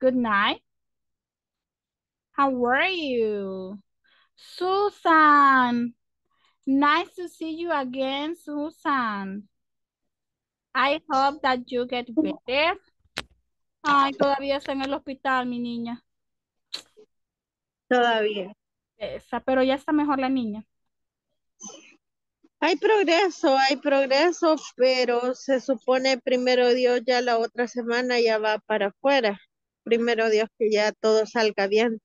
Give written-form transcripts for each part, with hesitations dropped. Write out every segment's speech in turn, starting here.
Good night. How are you? Susan. Nice to see you again, Susan. I hope that you get better. Ay, todavía está en el hospital, mi niña. Todavía. Esa, pero ya está mejor la niña. Hay progreso, pero se supone primero Dios ya la otra semana ya va para afuera. Primero Dios que ya todo salga bien.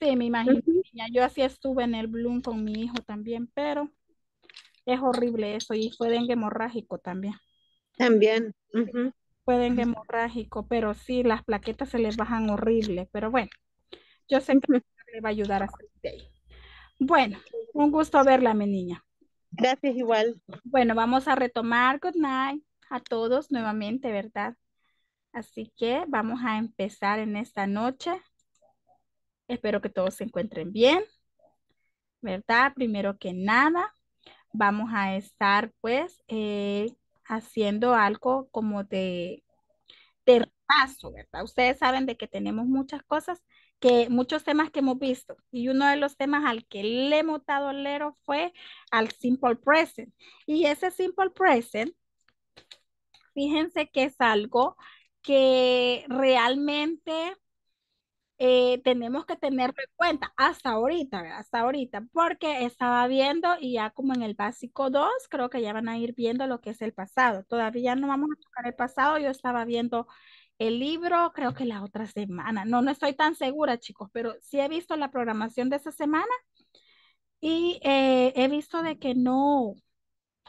Sí, me imagino, niña. Yo así estuve en el Bloom con mi hijo también, pero es horrible eso y fue dengue hemorrágico también. También. Uh-huh. Fue dengue hemorrágico, pero sí, las plaquetas se les bajan horrible, pero bueno, yo sé que le va a ayudar a salir de ahí. Bueno, un gusto verla, mi niña. Gracias, igual. Bueno, vamos a retomar Good Night a todos nuevamente, ¿verdad? Así que vamos a empezar en esta noche. Espero que todos se encuentren bien, ¿verdad? Primero que nada, vamos a estar, pues, haciendo algo como de repaso, ¿verdad? Ustedes saben de que tenemos muchas cosas, muchos temas que hemos visto, y uno de los temas al que le hemos dado lero fue al simple present, y ese simple present, fíjense que es algo que realmente tenemos que tenerlo en cuenta hasta ahorita, ¿verdad? Hasta ahorita, porque estaba viendo y ya como en el básico 2, creo que ya van a ir viendo lo que es el pasado, todavía no vamos a tocar el pasado, yo estaba viendo el libro, creo que la otra semana. No estoy tan segura, chicos, pero sí he visto la programación de esa semana y he visto de que no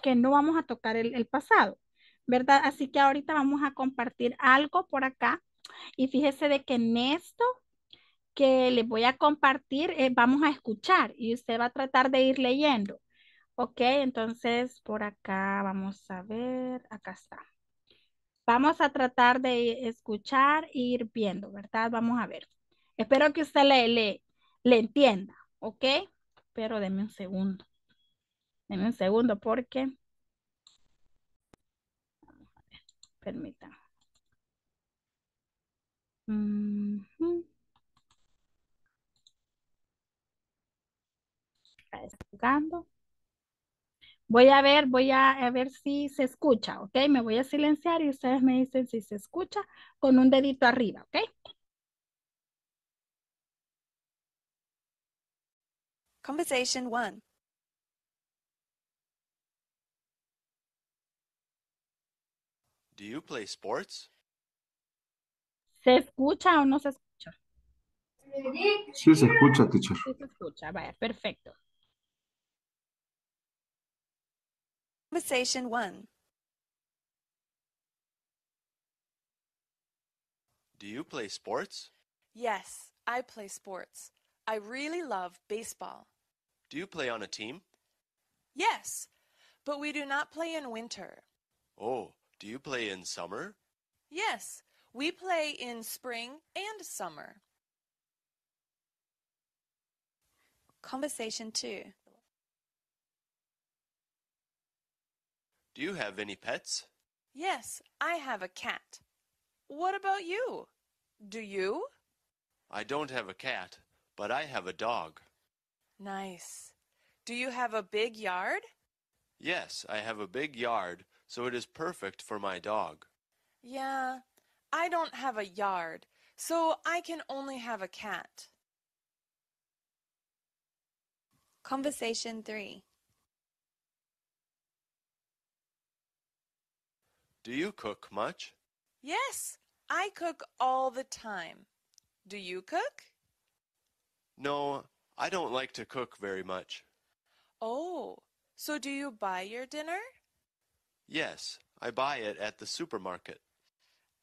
vamos a tocar el pasado, ¿verdad? Así que ahorita vamos a compartir algo por acá y fíjese de que en esto que les voy a compartir vamos a escuchar y usted va a tratar de ir leyendo. Ok, entonces por acá vamos a ver, acá está. Vamos a tratar de escuchar e ir viendo, ¿verdad? Vamos a ver. Espero que usted le entienda, ¿ok? Pero deme un segundo. Deme un segundo porque... Vamos a ver, permítame. Está descargando. Voy a ver si se escucha, ¿ok? Me voy a silenciar y ustedes me dicen si se escucha con un dedito arriba, ¿ok? Conversation 1. Do you play sports? ¿Se escucha o no se escucha? Sí se escucha, teacher. Sí se escucha, vaya, perfecto. Conversation 1. Do you play sports? Yes, I play sports. I really love baseball. Do you play on a team? Yes, but we do not play in winter. Oh, do you play in summer? Yes, we play in spring and summer. Conversation 2. Do you have any pets? Yes, I have a cat. What about you? Do you? I don't have a cat, but I have a dog. Nice. Do you have a big yard? Yes, I have a big yard, so it is perfect for my dog. Yeah, I don't have a yard, so I can only have a cat. Conversation 3. Do you cook much? Yes, I cook all the time. Do you cook? No, I don't like to cook very much. Oh, so do you buy your dinner? Yes, I buy it at the supermarket.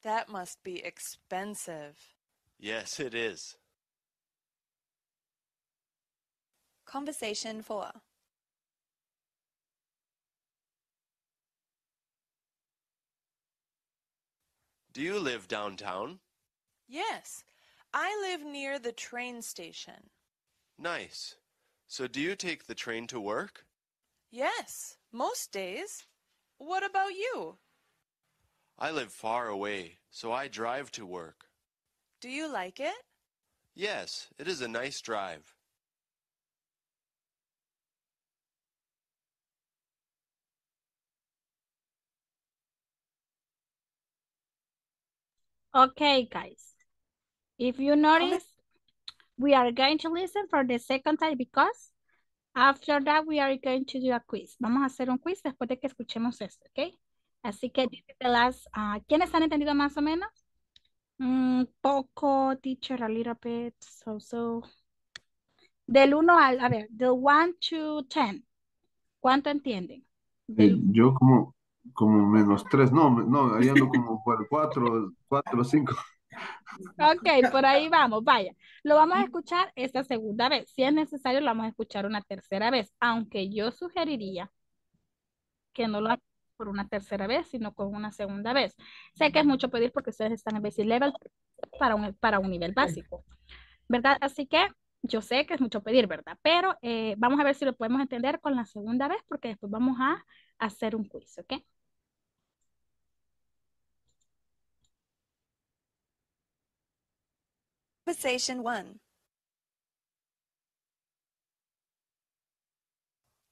That must be expensive. Yes, it is. Conversation 4. Do you live downtown? Yes, I live near the train station. Nice. So do you take the train to work? Yes, most days. What about you? I live far away, so I drive to work. Do you like it? Yes, it is a nice drive. Okay, guys. If you notice, we are going to listen for the second time because after that we are going to do a quiz. Vamos a hacer un quiz después de que escuchemos esto, ¿ok? Así que this is the last. ¿Quiénes han entendido más o menos? Poco, teacher, a little bit, so. Del 1 al, a ver, del 1 to 10. ¿Cuánto entienden? Del... Yo como menos 3, no, ahí ando como por 4, 5. Ok, por ahí vamos, vaya. Lo vamos a escuchar esta segunda vez. Si es necesario, lo vamos a escuchar una tercera vez, aunque yo sugeriría que no lo hagan por una tercera vez, sino con una segunda vez. Sé que es mucho pedir porque ustedes están en basic level para un nivel básico, ¿verdad? Así que yo sé que es mucho pedir, ¿verdad? Pero vamos a ver si lo podemos entender con la segunda vez porque después vamos a hacer un quiz, ¿ok? Conversation 1.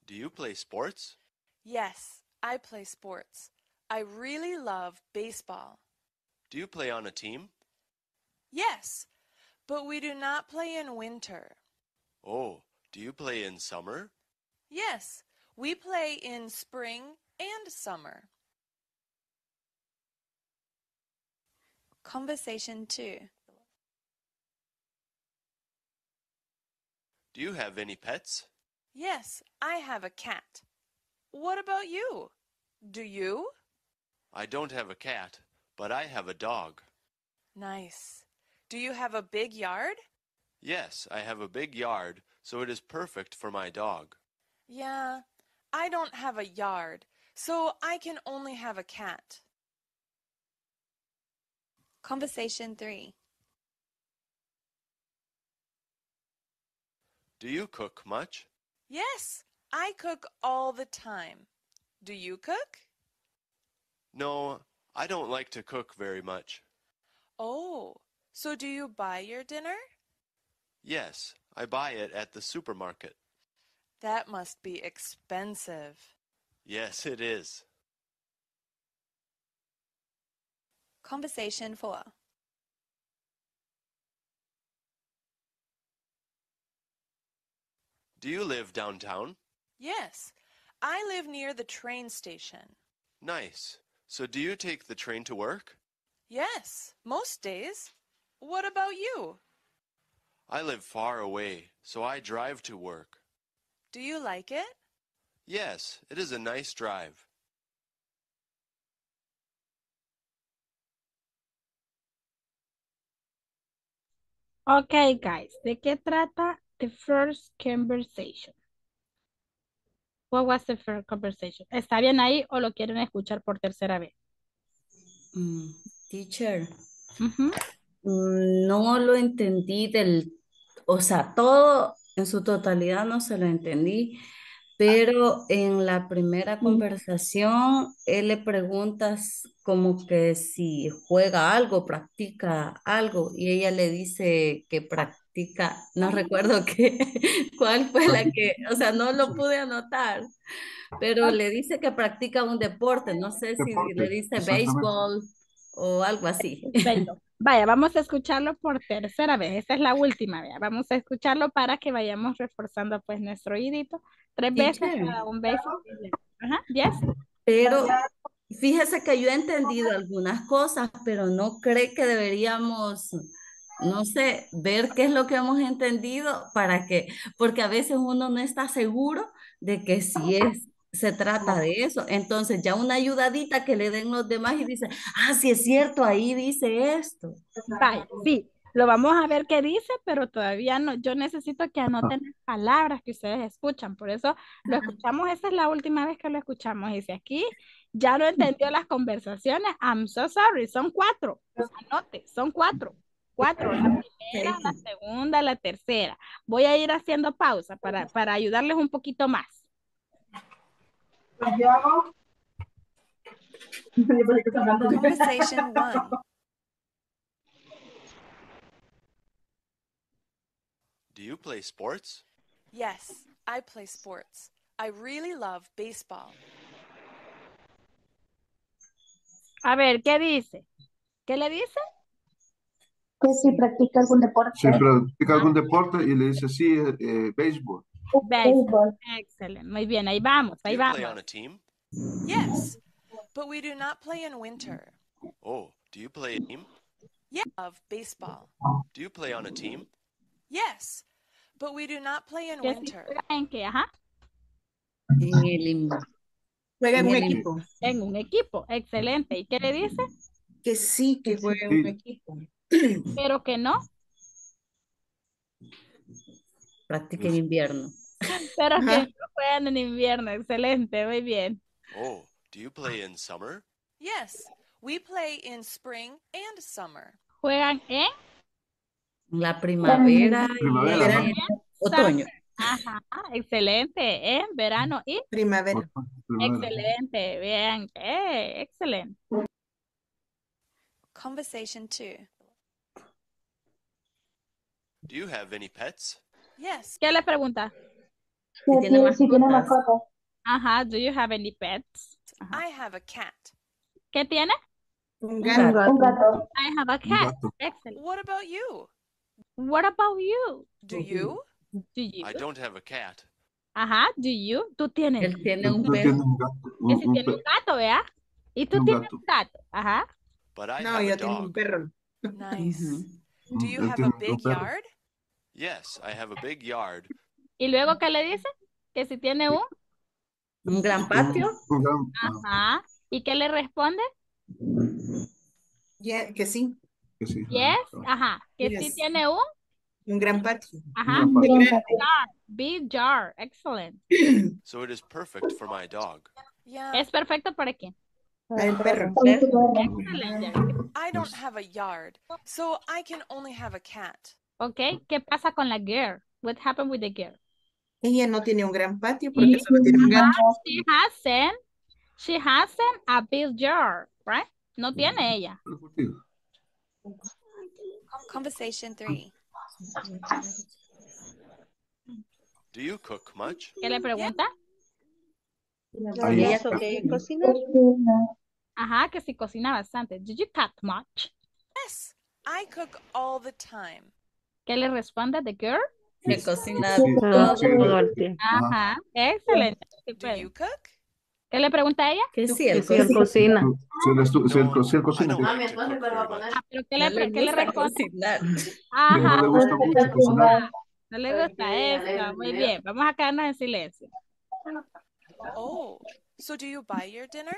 Do you play sports? Yes, I play sports. I really love baseball. Do you play on a team? Yes, but we do not play in winter. Oh, do you play in summer? Yes, we play in spring and summer. Conversation 2. Do you have any pets? Yes, I have a cat. What about you? Do you? I don't have a cat, but I have a dog. Nice. Do you have a big yard? Yes, I have a big yard, so it is perfect for my dog. Yeah, I don't have a yard, so I can only have a cat. Conversation 3. Do you cook much? Yes, I cook all the time. Do you cook? No, I don't like to cook very much. Oh, so do you buy your dinner? Yes, I buy it at the supermarket. That must be expensive. Yes, it is. Conversation 4. Do you live downtown? Yes, I live near the train station. Nice. So do you take the train to work? Yes, most days. What about you? I live far away, so I drive to work. Do you like it? Yes, it is a nice drive. Okay, guys, ¿de qué trata? The first conversation. What was the first conversation? ¿Está bien ahí o lo quieren escuchar por tercera vez? Teacher, no lo entendí o sea, todo en su totalidad no se lo entendí, pero en la primera conversación él le pregunta como que si juega algo, practica algo, y ella le dice que practica, no recuerdo cuál fue la que, o sea, no lo pude anotar, pero le dice que practica un deporte, no sé si le dice béisbol o algo así. Perfecto. Vaya, vamos a escucharlo por tercera vez, esta es la última vez, vamos a escucharlo para que vayamos reforzando pues nuestro oídito, 3 veces cada un beso. Ajá, yes. Pero fíjese que yo he entendido algunas cosas, pero no cree que deberíamos, no sé, ver qué es lo que hemos entendido para que, porque a veces uno no está seguro de que si es, se trata de eso, entonces ya una ayudadita que le den los demás y dice, ah, sí es cierto, ahí dice esto. Vale, sí, lo vamos a ver qué dice, pero todavía no, yo necesito que anoten las palabras que ustedes escuchan, por eso lo escuchamos, esa es la última vez que lo escuchamos, y si aquí ya no entendió las conversaciones, I'm so sorry, son 4, pues anote, son 4. 4, la primera, la segunda, la tercera. Voy a ir haciendo pausa para ayudarles un poquito más. Conversation 1. Do you play sports? Yes, I play sports. I really love baseball. A ver, ¿qué dice? ¿Qué le dice? Que si practica algún deporte. Si practica algún deporte y le dice sí, béisbol. Béisbol. Excelente. Muy bien, ahí vamos, ahí vamos. ¿Do you play on a team? Yes, but we do not play in winter. Oh, do you play a team? Yeah, of baseball. Do you play on a team? Yes, but we do not play in winter. ¿En qué? Ajá. Juega en un equipo. En un equipo, excelente. ¿Y qué le dice? Que sí, que juega en un equipo. Pero que no. Practica en invierno. Pero que no juegan en invierno, excelente, muy bien. Oh, do you play in summer? Yes, we play in spring and summer. ¿Juegan en? La primavera, verano, otoño. Ajá, excelente, en verano y primavera. Excelente, bien, excelente. Conversation 2. Do you have any pets? Yes. ¿Qué le pregunta? Si tiene mascotas. Ajá, do you have any pets? Ajá. I have a cat. ¿Qué tiene? Un gato. Un gato. I have a cat. Excellent. What about you? What about you? Do you? Do you? I don't have a cat. Ajá, do you? Tú tienes. Él tiene un perro. Él tiene un gato, ¿verdad? Y tú tienes un gato. Ajá. No, yo tengo un perro. Nice. Do you have a big yard? Yes, I have a big yard. ¿Y luego qué le dice? Que si tiene un... un gran patio. Ajá. ¿Y qué le responde? Yeah, que sí. Yes, ajá. Que yes. Sí tiene un... un gran patio. Ajá. Un gran patio. Big jar. Excellent. So it is perfect for my dog. Yeah. ¿Es perfecto para quién? Para el perro. Excellent. I don't have a yard, so I can only have a cat. Okay. ¿Qué pasa con la girl? What happened with the girl? Ella no tiene un gran patio porque solo tiene un gran patio. She hasn't a big jar, right? No tiene ella. Conversation 3. Do you cook much? ¿Qué le pregunta? ¿Ella cocina? Ajá, que si cocina bastante. Do you cook much? Yes, I cook all the time. ¿Qué le responde the girl? Que cocina todo el tiempo. Ajá, excelente. Do you cook? ¿Qué le pregunta a ella? Que sí, él cocina. Si él cocina. Pero ¿qué le responde? Ajá. No le gusta eso. Muy bien, vamos a quedarnos en silencio. Oh, so do you buy your dinner?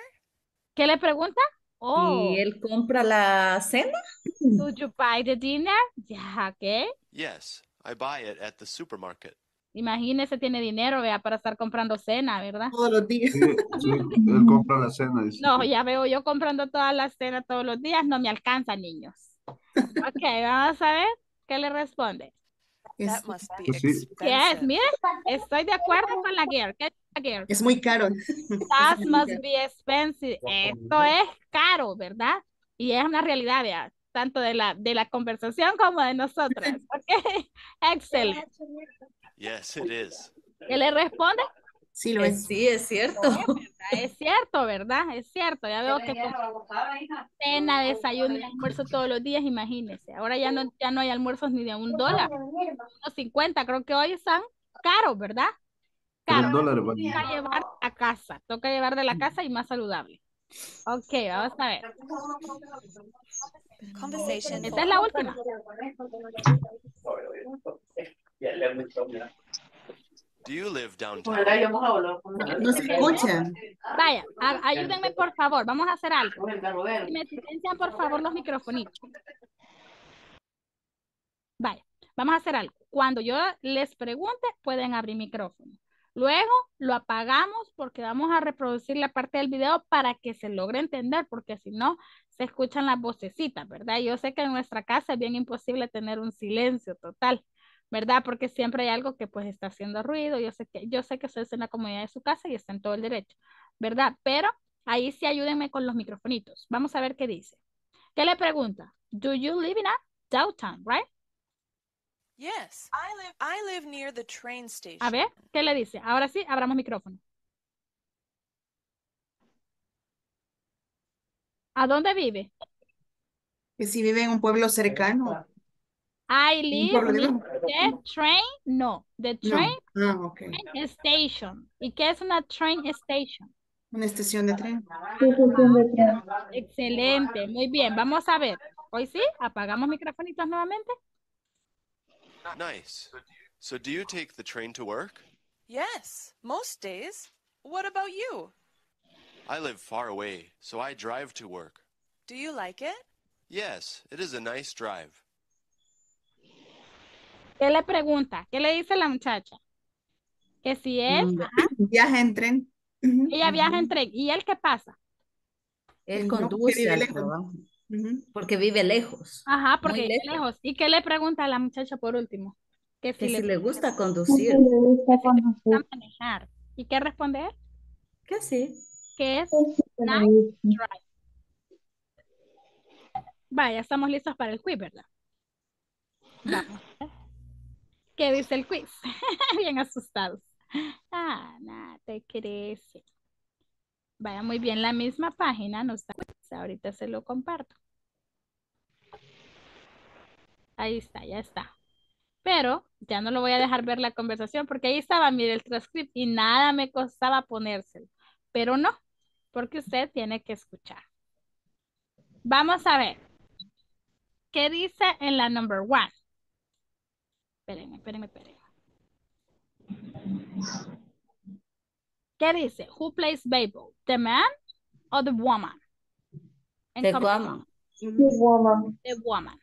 ¿Qué le pregunta? Oh. ¿Y él compra la cena? Do you buy the dinner? Yeah, okay. Yes. I buy it at the supermarket. Imagínese, tiene dinero, vea, para estar comprando cena, ¿verdad? Todos los días. Sí, él compra la cena. Dice. No, ya veo, yo comprando toda la cena todos los días, no me alcanza, niños. Ok, vamos a ver qué le responde. That must be expensive. Yes, mira, estoy de acuerdo con la girl. ¿Qué es la girl? Es muy caro. That must be expensive. Esto es caro, ¿verdad? Y es una realidad, vea. Tanto de la conversación como de nosotras. Okay. Excelente. Yes, it is. ¿Qué le responde? Sí, lo es. Sí, es cierto. Es cierto, ¿verdad? Es cierto. Ya veo que cena, desayuno y almuerzo todos los días, imagínense. Ahora ya no hay almuerzos ni de $1. $1.50, creo que hoy están caros, ¿verdad? Caros. Toca llevar a casa. Toca llevar de la casa y más saludable. Ok, vamos a ver. Esta es la última. Do you live downtown? No se escucha. Vaya, ayúdenme por favor, vamos a hacer algo. Me silencian por favor los micrófonos. Vaya, vamos a hacer algo. Cuando yo les pregunte, pueden abrir micrófono. Luego lo apagamos porque vamos a reproducir la parte del video para que se logre entender, porque si no se escuchan las vocecitas, ¿verdad? Yo sé que en nuestra casa es bien imposible tener un silencio total, ¿verdad? Porque siempre hay algo que pues está haciendo ruido. Yo sé que ustedes en la comunidad de su casa y está en todo el derecho, ¿verdad? Pero ahí sí ayúdenme con los microfonitos. Vamos a ver qué dice. ¿Qué le pregunta? Do you live in a downtown, right? Yes. I live near the train station. A ver, ¿qué le dice? Ahora sí, abramos micrófono. ¿A dónde vive? Que si vive en un pueblo cercano. I live near the train. No, the train, no. Ah, okay. Train station. ¿Y qué es una train station? Una estación de tren. Excelente, muy bien. Vamos a ver. Hoy sí, apagamos microfonitos nuevamente. Nice. So do you take the train to work? Yes, most days. What about you? I live far away, so I drive to work. Do you like it? Yes, it is a nice drive. ¿Qué le pregunta? ¿Qué le dice la muchacha? Que si él... Viaja en tren. Ella viaja en tren. ¿Y él qué pasa? Él conduce al trabajo. Porque vive lejos. Ajá, porque vive lejos. ¿Y qué le pregunta a la muchacha por último? Que si le gusta conducir. Que si le gusta manejar. ¿Y qué responde él? Que sí. Que es nice drive. Vaya, estamos listos para el quiz, ¿verdad? Vamos. ¿Qué dice el quiz? Bien asustados. Ah, nada, te crece. Vaya, muy bien, la misma página nos da quiz. Ahorita se lo comparto. Ahí está, ya está. Pero ya no lo voy a dejar ver la conversación porque ahí estaba, mire, el transcript y nada me costaba ponérselo. Pero no, porque usted tiene que escuchar. Vamos a ver. ¿Qué dice en la number one? Espérenme. ¿Qué dice? Who plays baseball? The man or the woman? The woman.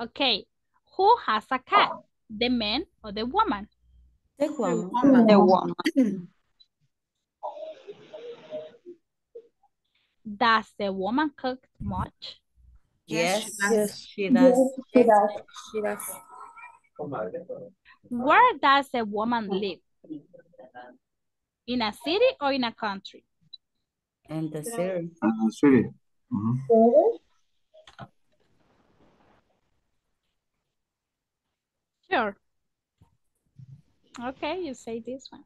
Okay. Who has a cat? The man or the woman? The woman. Does the woman cook much? Yes, she does. Where does the woman live? In a city or in a country? In the city. Mm-hmm. Sure. Okay, you say this one.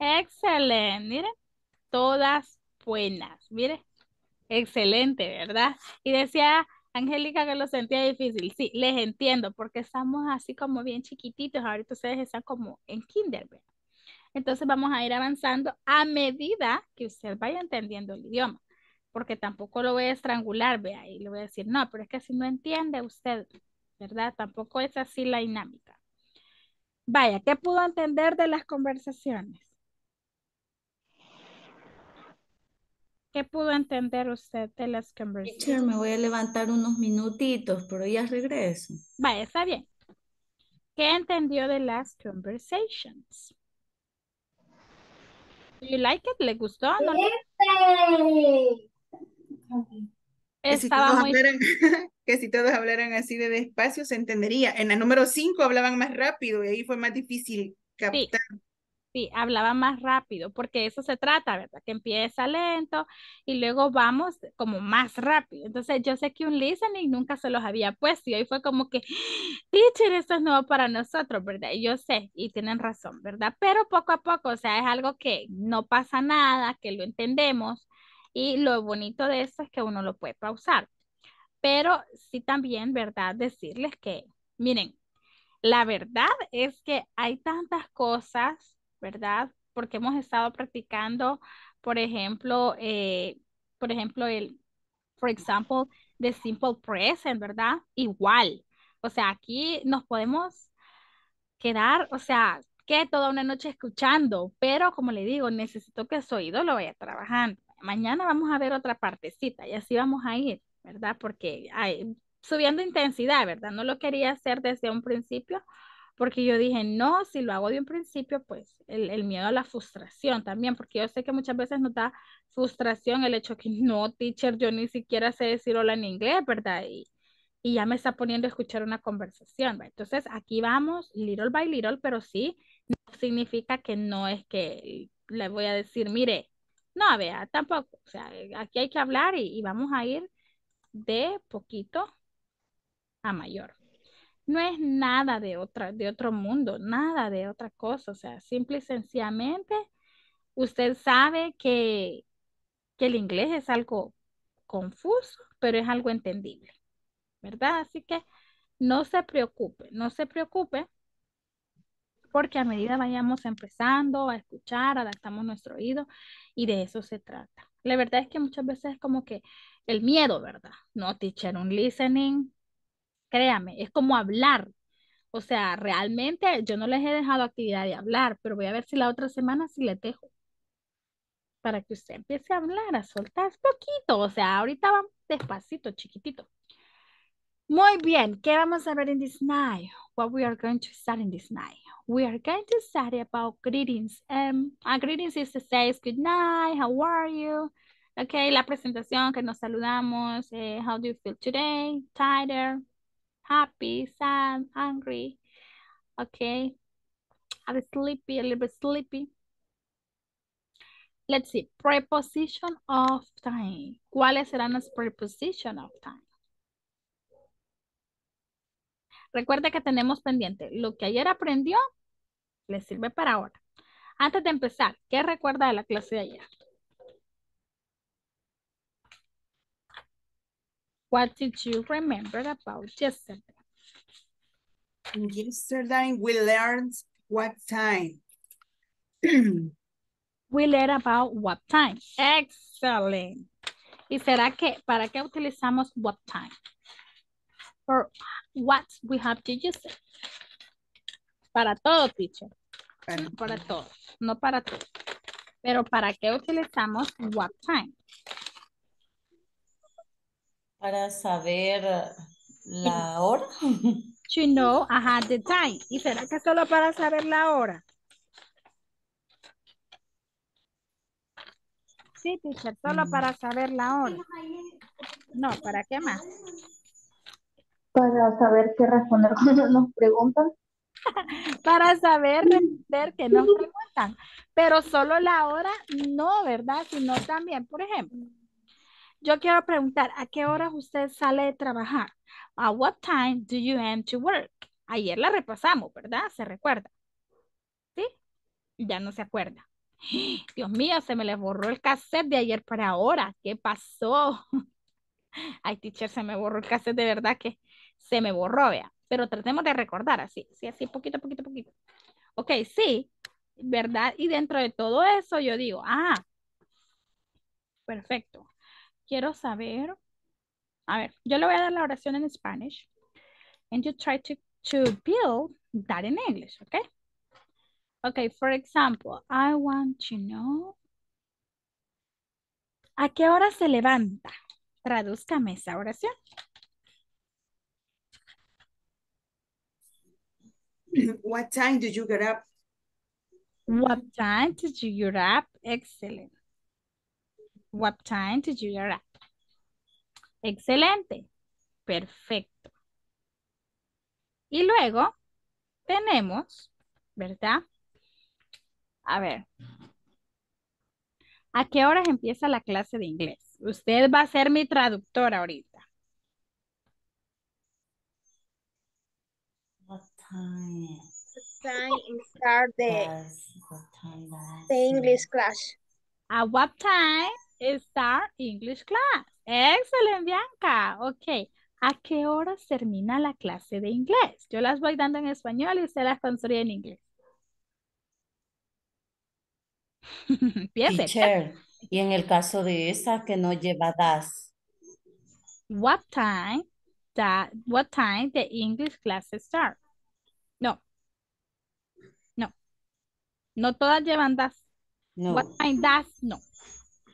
Excellent. Miren, todas buenas. Mire, excelente, ¿verdad? Y decía... Angélica, que lo sentía difícil. Sí, les entiendo, porque estamos así como bien chiquititos. Ahorita ustedes están como en kinder, ¿verdad? Entonces vamos a ir avanzando a medida que usted vaya entendiendo el idioma, porque tampoco lo voy a estrangular, vea, y le voy a decir, no, pero es que si no entiende usted, ¿verdad? Tampoco es así la dinámica. Vaya, ¿qué pudo entender de las conversaciones? ¿Qué pudo entender usted de las conversaciones? Me voy a levantar unos minutitos, pero ya regreso. Vaya, está bien. ¿Qué entendió de las conversations? Do you like it? ¿Le gustó? ¿No? Que si todos hablaran así de despacio se entendería. En la número 5 hablaban más rápido y ahí fue más difícil captar. Sí. Sí, hablaba más rápido, porque eso se trata, ¿verdad? Que empieza lento y luego vamos como más rápido. Entonces, yo sé que un listening nunca se los había puesto y hoy fue como que, teacher, esto es nuevo para nosotros, ¿verdad? Y yo sé, y tienen razón, ¿verdad? Pero poco a poco, o sea, es algo que no pasa nada, que lo entendemos y lo bonito de esto es que uno lo puede pausar. Pero sí también, ¿verdad? Decirles que, miren, la verdad es que hay tantas cosas, ¿verdad? Porque hemos estado practicando, por ejemplo, the simple present, ¿verdad? Igual. O sea, aquí nos podemos quedar, o sea, que toda una noche escuchando, pero como le digo, necesito que su oído lo vaya trabajando. Mañana vamos a ver otra partecita y así vamos a ir, ¿verdad? Porque subiendo intensidad, ¿verdad? No lo quería hacer desde un principio, porque yo dije, no, si lo hago de un principio, pues el miedo a la frustración también, porque yo sé que muchas veces nos da frustración el hecho que no, teacher, yo ni siquiera sé decir hola en inglés, ¿verdad? Y ya me está poniendo a escuchar una conversación, ¿verdad? Entonces aquí vamos, little by little, pero sí, no significa que no es que le voy a decir, mire, no, vea, tampoco, o sea, aquí hay que hablar y vamos a ir de poquito a mayor. No es nada de otro mundo, nada de otra cosa. O sea, simple y sencillamente, usted sabe que el inglés es algo confuso, pero es algo entendible, ¿verdad? Así que no se preocupe, porque a medida vayamos empezando a escuchar, adaptamos nuestro oído y de eso se trata. La verdad es que muchas veces es como que el miedo, ¿verdad? No, teacher, un listening, créame, es como hablar. O sea, realmente yo no les he dejado actividad de hablar, pero voy a ver si la otra semana sí les dejo. Para que usted empiece a hablar, a soltar poquito. O sea, ahorita vamos despacito, chiquitito. Muy bien, ¿qué vamos a ver en this night? What we are going to study in this night? We are going to study about greetings. Greetings is to say good night, how are you? Okay, la presentación que nos saludamos. How do you feel today? Tired, happy, sad, angry. Okay, a little bit sleepy. Let's see, preposition of time. ¿Cuáles serán las preposition of time? Recuerda que tenemos pendiente. Lo que ayer aprendió, le sirve para ahora. Antes de empezar, ¿qué recuerda de la clase de ayer? What did you remember about yesterday? Yesterday we learned what time. We learn about what time. Excellent. ¿Y será que para qué utilizamos what time? For what we have to use it. Para todo, teacher. Para todo. No para todo. Pero ¿para qué utilizamos what time? Para saber la hora. To know, the time. ¿Y será que solo para saber la hora? Sí, teacher, solo para saber la hora. No, ¿para qué más? Para saber qué responder cuando nos preguntan. Para saber responder que nos preguntan. Pero solo la hora no, ¿verdad? Sino también, por ejemplo, yo quiero preguntar, ¿a qué hora usted sale de trabajar? ¿A what time do you end to work? Ayer la repasamos, ¿verdad? ¿Se recuerda? ¿Sí? Ya no se acuerda. Dios mío, se me les borró el cassette de ayer para ahora. ¿Qué pasó? Ay, teacher, se me borró el cassette, de verdad que se me borró, vea. Pero tratemos de recordar así, poquito. Ok, sí, ¿verdad? Y dentro de todo eso yo digo, perfecto. Quiero saber, a ver, yo le voy a dar la oración en Spanish. And you try to build that in English, okay? Okay, for example, I want to know. ¿A qué hora se levanta? Tradúzcame esa oración. What time do you get up? What time did you get up? Excellent. What time did you get up? Excelente. Perfecto. Y luego tenemos, ¿verdad? A ver, ¿a qué horas empieza la clase de inglés? Usted va a ser mi traductora ahorita. What time? What time is the English class? At what time is the English class? Excelente, Bianca. Ok. ¿A qué horas termina la clase de inglés? Yo las voy dando en español y usted las construye en inglés. Teacher, y en el caso de esa que no lleva das. What time the English classes start? No todas llevan das. No. What time das? No.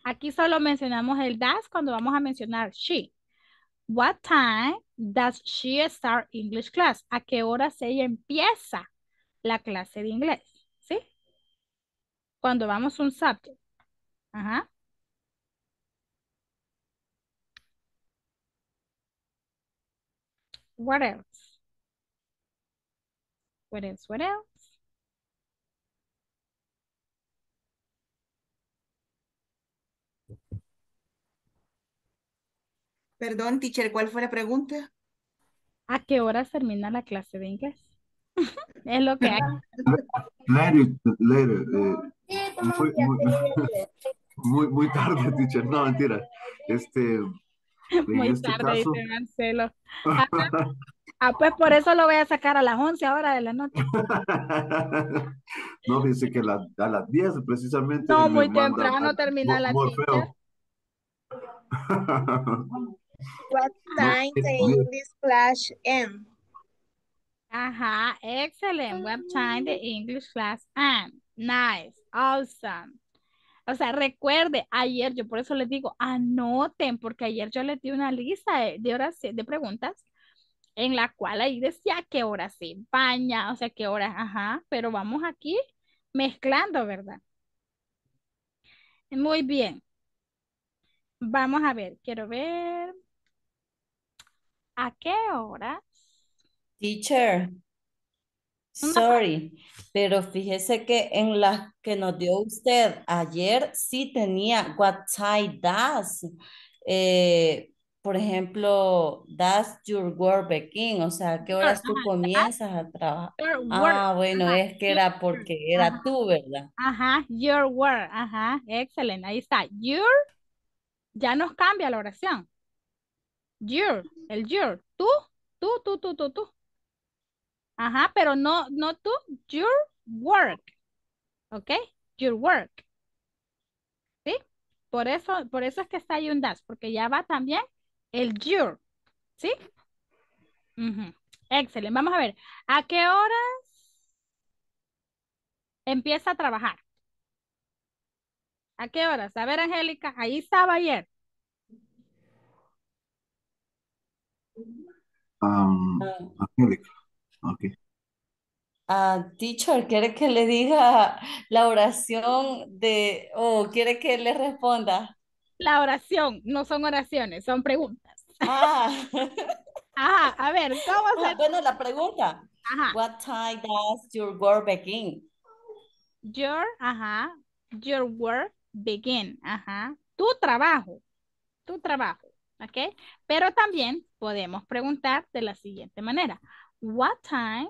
Aquí solo mencionamos el das cuando vamos a mencionar she. What time does she start English class? ¿A qué horas ella empieza la clase de inglés? Cuando vamos a un subject. Ajá. What else? Perdón, teacher, ¿cuál fue la pregunta? ¿A qué hora termina la clase de inglés? Es lo que hay. Later. Muy tarde, teacher. No, mentira. Muy tarde, caso... dice Marcelo. Pues por eso lo voy a sacar a las 11 ahora de la noche. No, dice que a las 10 precisamente. No, muy temprano termina la clase. What time the English class end? Ajá, excelente. What time the English class end? Nice, awesome. O sea, recuerde, ayer yo por eso les digo, anoten, porque ayer yo les di una lista de horas, de preguntas, en la cual ahí decía qué horas se baña, o sea, qué horas, ajá, pero vamos aquí mezclando, ¿verdad? Muy bien. Vamos a ver, quiero ver. ¿A qué horas? Teacher, sorry, pero fíjese que en las que nos dio usted ayer sí tenía what time does. Por ejemplo, does your work begin? O sea, ¿qué horas tú comienzas a trabajar? Ah, bueno, es que era porque era tú, ¿verdad? Ajá, your work, ajá, excelente, ahí está, your. Ya nos cambia la oración. Your, el your. Tú. Ajá, pero no tú. Your work. ¿Ok? Your work. ¿Sí? Por eso es que está ahí un das. Porque ya va también el your. ¿Sí? Excelente. Vamos a ver. ¿A qué horas empieza a trabajar? ¿A qué horas? A ver, Angélica, ahí estaba ayer. Angélica, ok. Teacher, ¿quiere que le diga la oración de, o quiere que le responda? La oración, no son oraciones, son preguntas. Ajá, a ver, ¿cómo se...? Bueno, la pregunta. Ajá. What time does your work begin? Your work begin, ajá, tu trabajo, ¿ok? Pero también podemos preguntar de la siguiente manera. ¿A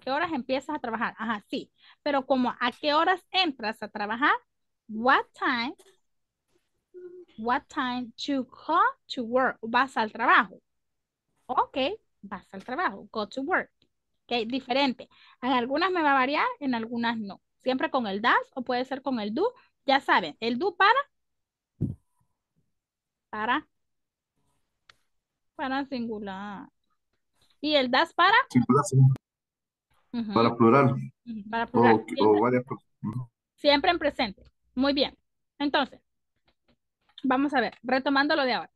qué horas empiezas a trabajar? Ajá, sí, pero como ¿a qué horas entras a trabajar? What time to go to work? Vas al trabajo. Ok, vas al trabajo, go to work. Okay, diferente. En algunas me va a variar, en algunas no. Siempre con el das o puede ser con el do. Ya saben, el do para singular. Y el das para... Singular, sí. Para plural. Para plural. O varias... Siempre en presente. Muy bien. Entonces, vamos a ver, retomando lo de ahora.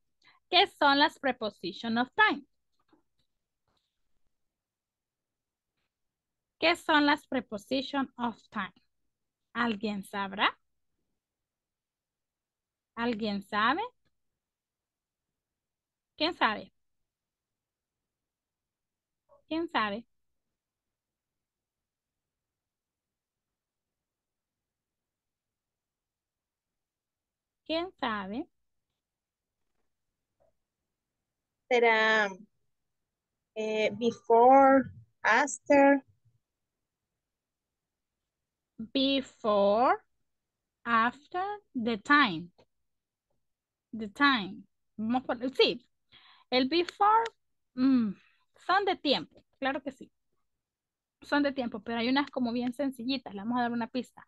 ¿Qué son las prepositions of time? ¿Qué son las prepositions of time? ¿Alguien sabrá? ¿Alguien sabe? ¿Quién sabe? ¿Quién sabe? ¿Quién sabe? Será before, after. Before, after, the time. Vamos por, sí, el before son de tiempo, claro que sí. Son de tiempo, pero hay unas como bien sencillitas, le vamos a dar una pista.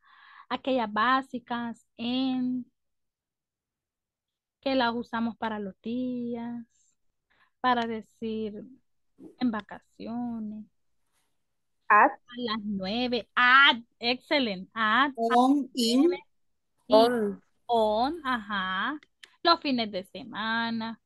Aquellas básicas en que las usamos para los días, para decir en vacaciones. At. A las 9. At. Excelente. At. On. In. On. On. Ajá. Los fines de semana.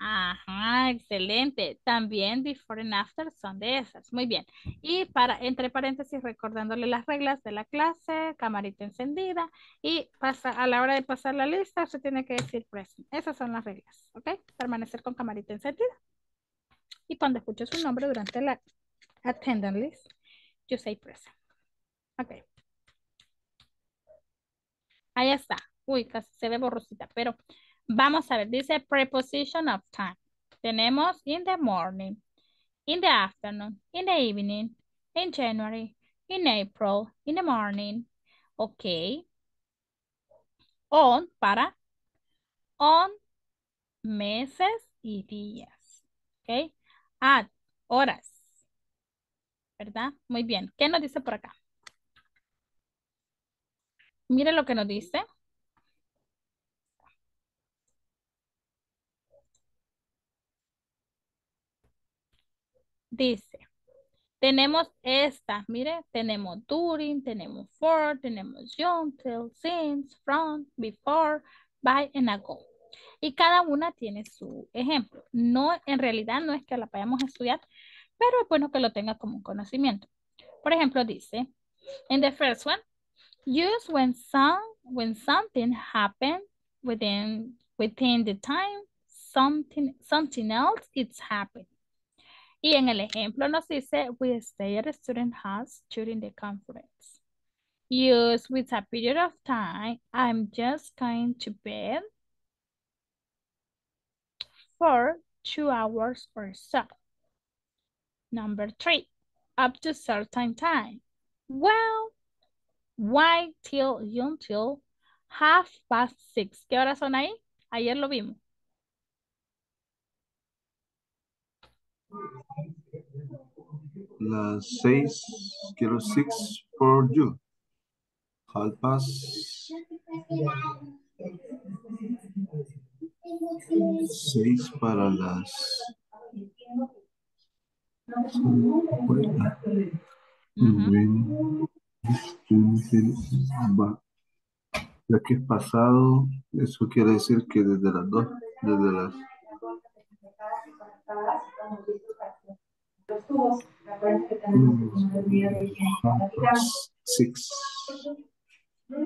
Ajá. Excelente. También before and after son de esas. Muy bien. Y para, entre paréntesis, recordándole las reglas de la clase, camarita encendida. Y pasa, a la hora de pasar la lista, se tiene que decir present. Esas son las reglas. ¿Ok? Permanecer con camarita encendida. Y cuando escucho su nombre durante la attendance list, you say present. Ok. Ahí está. Uy, casi se ve borrosita, pero vamos a ver. Dice preposition of time. Tenemos in the morning, in the afternoon, in the evening, in January, in April, in the morning. Ok. On, para. On, meses y días. Ok. At, horas. ¿Verdad? Muy bien. ¿Qué nos dice por acá? Mire lo que nos dice. Dice, tenemos estas, mire, tenemos during, tenemos for, tenemos young, till, since, from, before, by, and ago. Y cada una tiene su ejemplo. No, en realidad no es que la vayamos a estudiar, pero es bueno que lo tenga como un conocimiento. Por ejemplo, dice, en the first one, use when something happens within the time something else it's happened. Y en el ejemplo nos dice, we stay at a student house during the conference. Use with a period of time, I'm just going to bed for 2 hours or so. Number 3, up to certain time. Well, why until 6:30. ¿Qué horas son ahí? Ayer lo vimos. Las 6, quiero 6 for you. 6 para las 50. Ya que es pasado, eso quiere decir que desde las 2, desde las...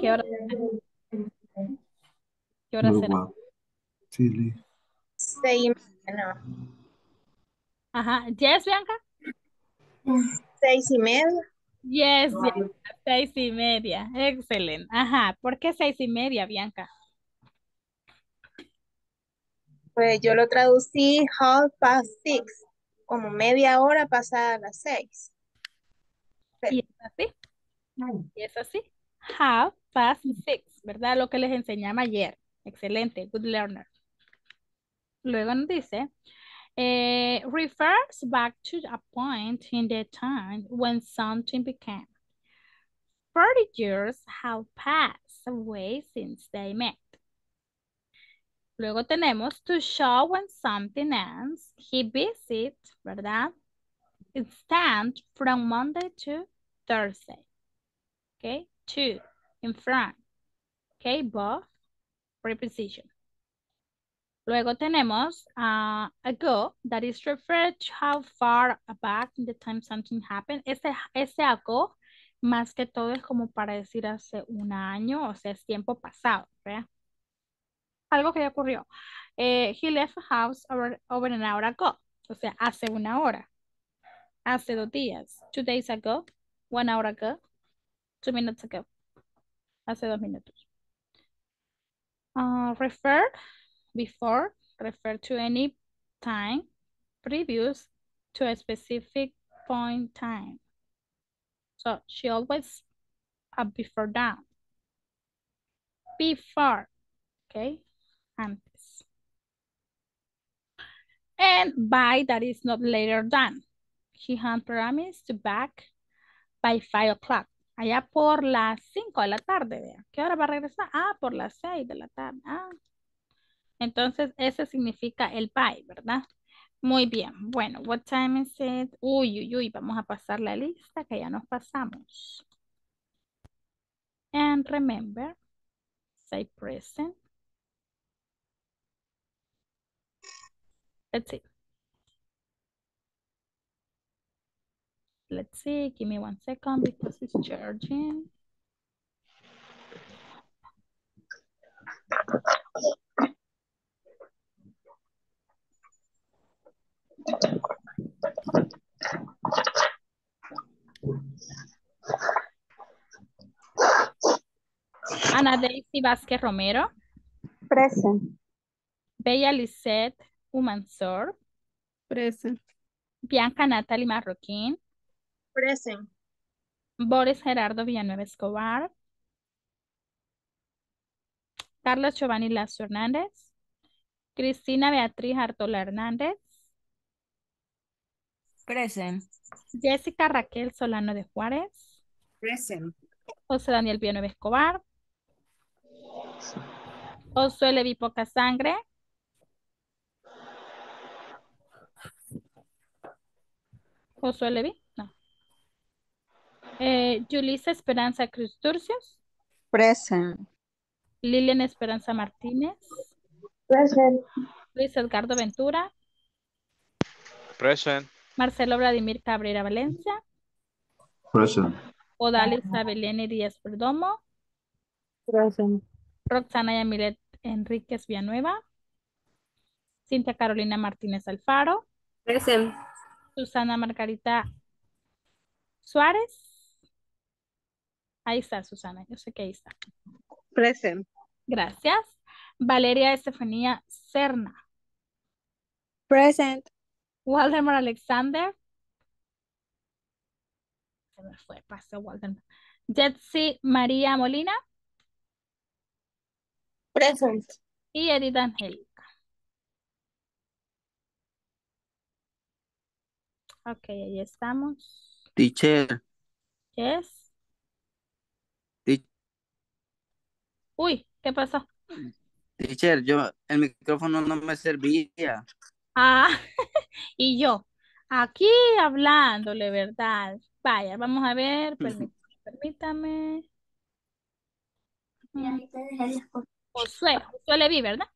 ¿Qué hora? ¿Qué hora será? Sí. 6:30. Ajá. ¿Yes, Bianca? 6:30. Yes, Bianca. 6:30. Excelente. Ajá. ¿Por qué 6:30, Bianca? Pues yo lo traducí 6:30, como media hora pasada las 6. Pero... ¿Y es así? ¿Y es así? 6:30, ¿verdad? Lo que les enseñaba ayer. Excelente, good learner. Luego nos dice, refers back to a point in the time when something became. 30 years have passed away since they met. Luego tenemos to show when something ends, he visits, ¿verdad? It stands from Monday to Thursday. Okay, to, in front. Okay, both, preposition. Luego tenemos ago, that is referred to how far back in the time something happened. Ese ago, más que todo es como para decir hace un año, o sea, es tiempo pasado, ¿verdad? Algo que ya ocurrió. He left the house over an hour ago. O sea, hace una hora. Hace 2 días. 2 days ago. 1 hour ago. 2 minutes ago. Hace 2 minutos. Refer, before, refer to any time previous to a specific point in time. So, she always before down. Before, okay. Antes. And by, that is not later done. He had promised to back by 5 o'clock. Allá por las 5 de la tarde. Vea. ¿Qué hora va a regresar? Ah, por las 6 de la tarde. Ah. Entonces, ese significa el by, ¿verdad? Muy bien. Bueno, what time is it? Uy, uy, uy. Vamos a pasar la lista que ya nos pasamos. And remember, say present. Let's see. Let's see. Give me 1 second because it's charging. Ana Daisy Vázquez Romero. Present. Bella Lisette Humansor. Present. Bianca Natalie Marroquín. Present. Boris Gerardo Villanueva Escobar. Carlos Giovanni Lazo Hernández. Cristina Beatriz Artola Hernández. Present. Jessica Raquel Solano de Juárez. Present. José Daniel Villanueva Escobar. Josué Levi Poca Sangre. Josué Levi, no. Yulisa Esperanza Cruz Turcios. Present. Lilian Esperanza Martínez. Present. Luis Edgardo Ventura. Present. Marcelo Vladimir Cabrera Valencia. Present. Odalisa Belén Díaz Perdomo. Present. Roxana Yamilet Enríquez Villanueva. Cintia Carolina Martínez Alfaro. Present. Susana Margarita Suárez. Ahí está, Susana. Yo sé que ahí está. Present. Gracias. Valeria Estefanía Serna. Present. Waldemar Alexander. Se me fue, pasó Waldemar. Jetsi María Molina. Present. Y Edith Angélica. Ok, ahí estamos. Teacher. Yes. Uy, ¿qué pasó? Teacher, yo, el micrófono no me servía. Ah, y yo, aquí hablándole, ¿verdad? Vaya, vamos a ver, permítame. Josué Levi, ¿verdad?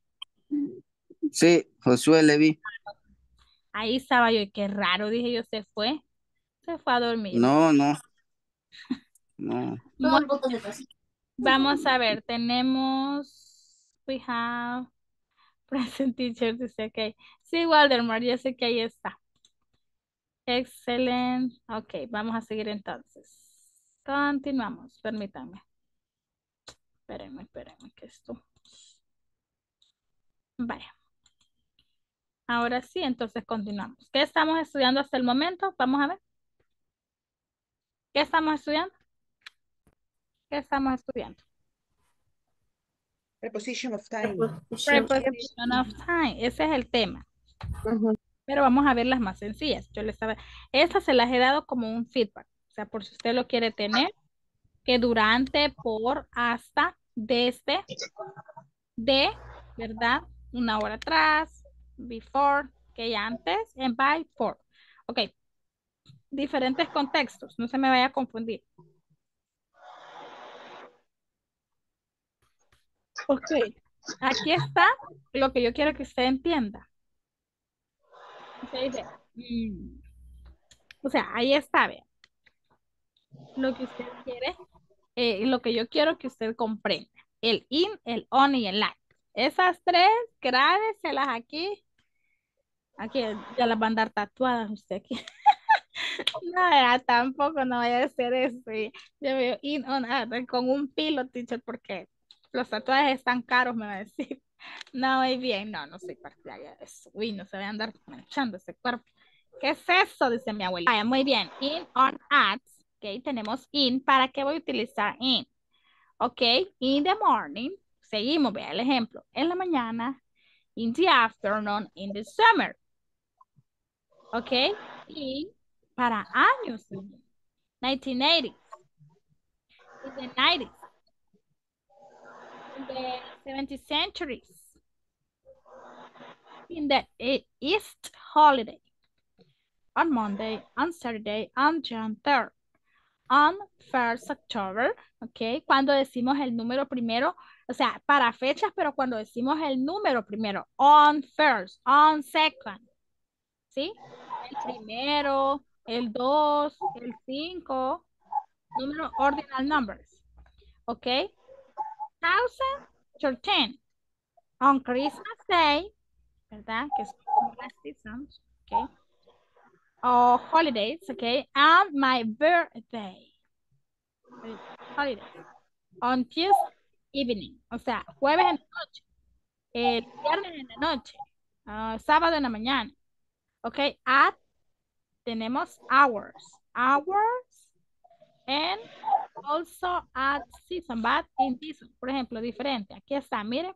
Sí, Josué Levi. Ahí estaba yo, y qué raro, dije yo, se fue a dormir. No. Bueno, vamos a ver, tenemos, we have present teacher, dice que, sí, Waldemar, ya sé que ahí está. Excelente. Ok, vamos a seguir entonces. Continuamos, permítanme. Espérenme, que esto. Vaya. Ahora sí, entonces continuamos. ¿Qué estamos estudiando hasta el momento? Vamos a ver. ¿Qué estamos estudiando? Preposition of time. Preposition of time. Ese es el tema. Pero vamos a ver las más sencillas. Yo les estaba... Estas se las he dado como un feedback. O sea, por si usted lo quiere tener, que durante, por, hasta, desde, de, ¿verdad? Una hora atrás, before, que ya antes, and by, for. Ok. Diferentes contextos. No se me vaya a confundir. Ok, aquí está lo que yo quiero que usted entienda. O sea, ahí está, vea. Lo que usted quiere, lo que yo quiero que usted comprenda. El in, el on y el like. Esas tres, grábeselas aquí. Aquí ya las van a dar tatuadas usted aquí. No, vea, tampoco no vaya a ser eso. Yo veo in, on, con un pilo, teacher, porque... Los tatuajes están caros, me va a decir. No, muy bien, no soy partidaria de eso. Uy, no se va a andar manchando ese cuerpo. ¿Qué es eso? Dice mi abuelita. Vaya, muy bien. In, on, at. Ok, tenemos in. ¿Para qué voy a utilizar in? Ok, in the morning. Seguimos, vea el ejemplo. En la mañana. In the afternoon. In the summer. Ok, y para años. 1980. In the 90s. In the 70th centuries, in the East holiday, on Monday, on Saturday, on June 3rd, on 1st October, ok, cuando decimos el número primero, o sea, para fechas, pero cuando decimos el número primero, on first, on second, ¿sí? El primero, el 2, el 5, número ordinal numbers, ok. 2013 on Christmas Day, ¿verdad? Que es como las seasons, ok. O holidays, ok. And my birthday, holidays. On Tuesday, evening. O sea, jueves en la noche. Viernes en la noche. Sábado en la mañana. Ok, at tenemos hours. Hours and also at season, but in season. Por ejemplo, diferente. Aquí está, miren.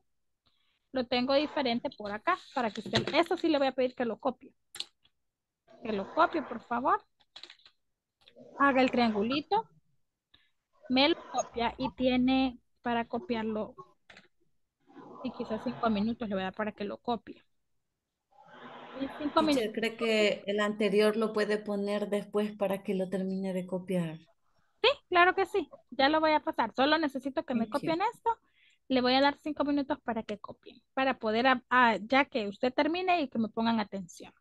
Lo tengo diferente por acá para que usted... Eso sí le voy a pedir que lo copie. Que lo copie, por favor. Haga el triangulito. Me lo copia y tiene para copiarlo. Y quizás 5 minutos le voy a dar para que lo copie. Y 5 minutos. ¿Usted cree que el anterior lo puede poner después para que lo termine de copiar? Sí, claro que sí. Ya lo voy a pasar. Solo necesito que me copien esto. Le voy a dar 5 minutos para que copien, para poder, ya que usted termine y que me pongan atención.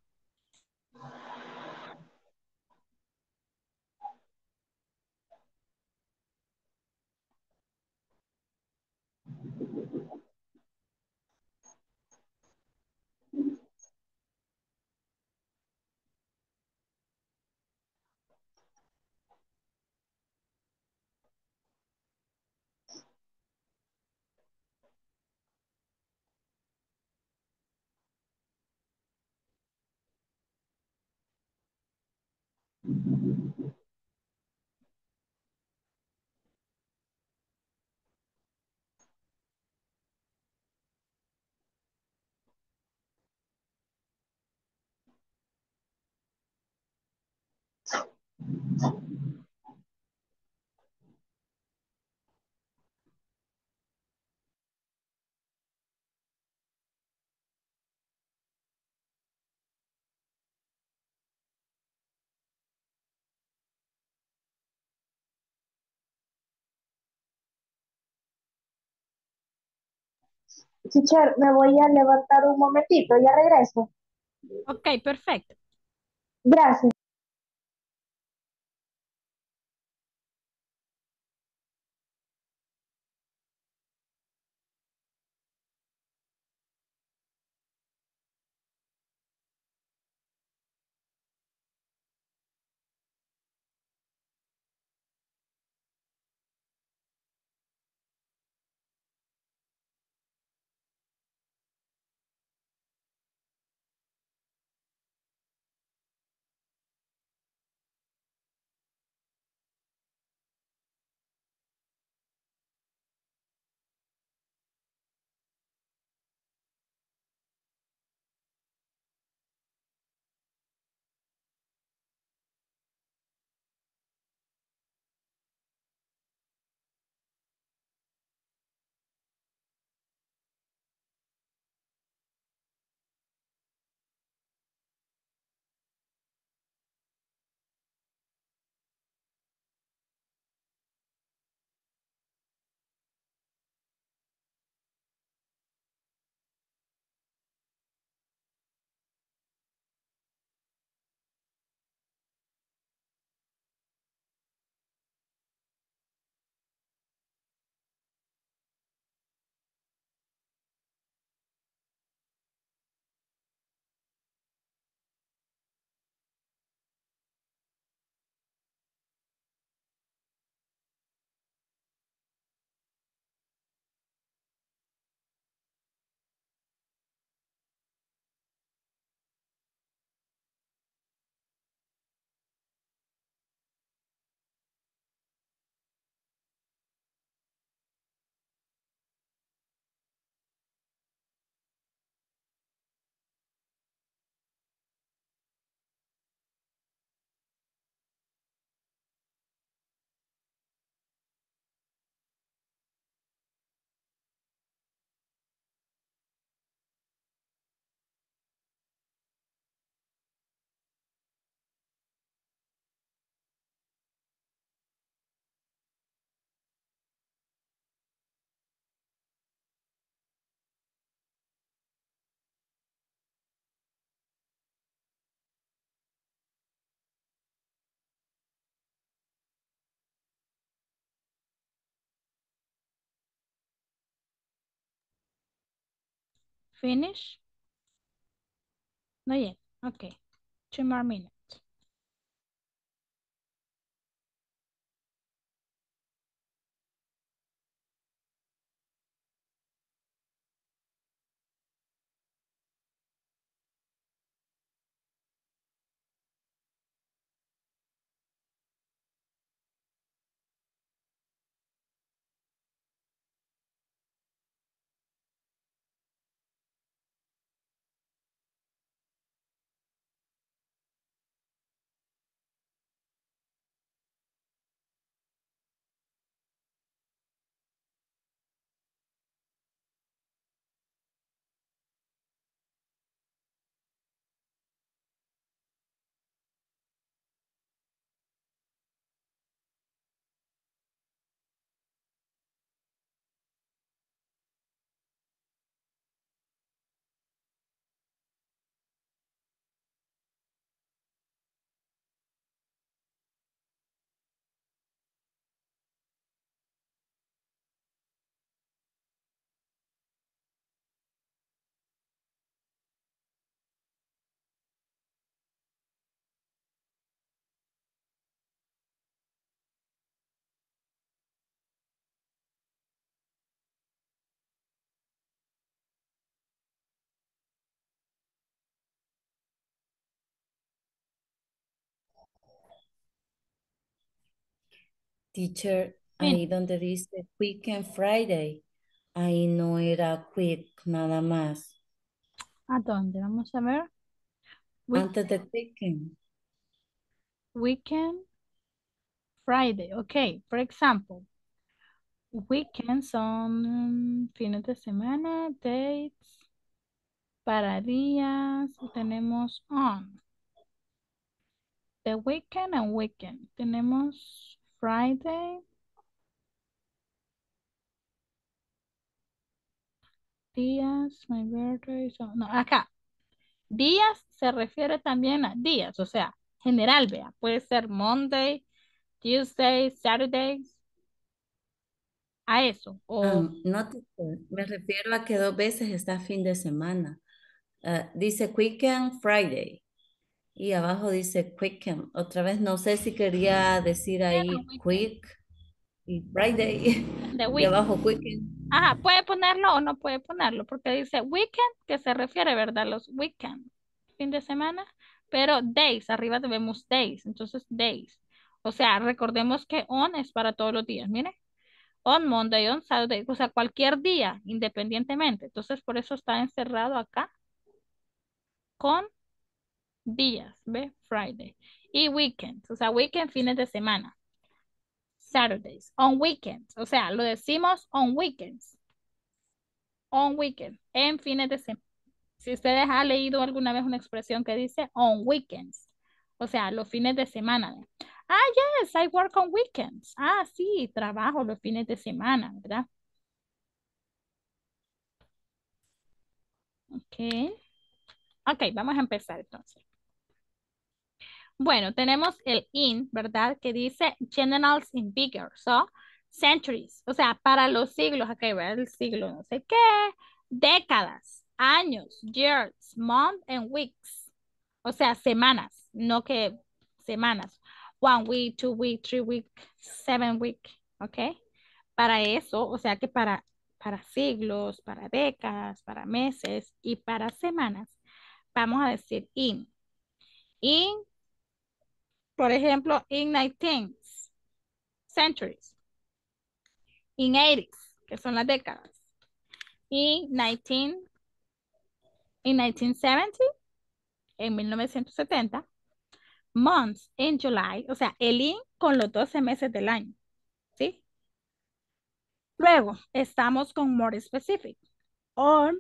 Teacher, me voy a levantar un momentito, ya regreso. Ok, perfecto. Gracias. Finish? Not yet. Okay. 2 more minutes. Teacher, I donde dice weekend Friday. Ahí no era quick, nada más. ¿A dónde? Vamos a ver. Antes de weekend. Weekend Friday. Ok, por ejemplo. Weekends son fines de semana, dates, para días, tenemos on. The weekend and weekend. Tenemos Friday. Días, my birthday. So, no, acá. Días se refiere también a días, o sea, general, vea. Puede ser Monday, Tuesday, Saturday. A eso. O... no, me refiero a que dos veces está fin de semana. Dice weekend Friday. Y abajo dice quicken. Otra vez no sé si quería decir ahí quick y Friday. Y abajo quicken. Ajá, puede ponerlo o no puede ponerlo. Porque dice weekend, que se refiere, ¿verdad? Los weekend. Fin de semana. Pero days, arriba tenemos days. Entonces days. O sea, recordemos que on es para todos los días. Miren. On Monday, on Saturday, o sea, cualquier día, independientemente. Entonces, por eso está encerrado acá con días, ¿ve? Friday. Y weekend, o sea, weekend, fines de semana. Saturdays, on weekends, o sea, lo decimos on weekends. On weekends, en fines de semana. Si ustedes han leído alguna vez una expresión que dice on weekends, o sea, los fines de semana, ¿ve? Ah, yes, I work on weekends. Ah, sí, trabajo los fines de semana, ¿verdad? Ok. Ok, vamos a empezar entonces. Bueno, tenemos el in, ¿verdad? Que dice generals in bigger, so, centuries. O sea, para los siglos, acá va el siglo no sé qué, décadas, años, years, month and weeks. O sea, semanas, no que semanas. 1 week, 2 week, 3 week, 7 week, ¿ok? Para eso, o sea que para siglos, para décadas, para meses y para semanas, vamos a decir in. In, por ejemplo, in 19th centuries. In 80s, que son las décadas. In 1970, en 1970. Months in July, o sea, el in con los 12 meses del año, ¿sí? Luego, estamos con more specific. On,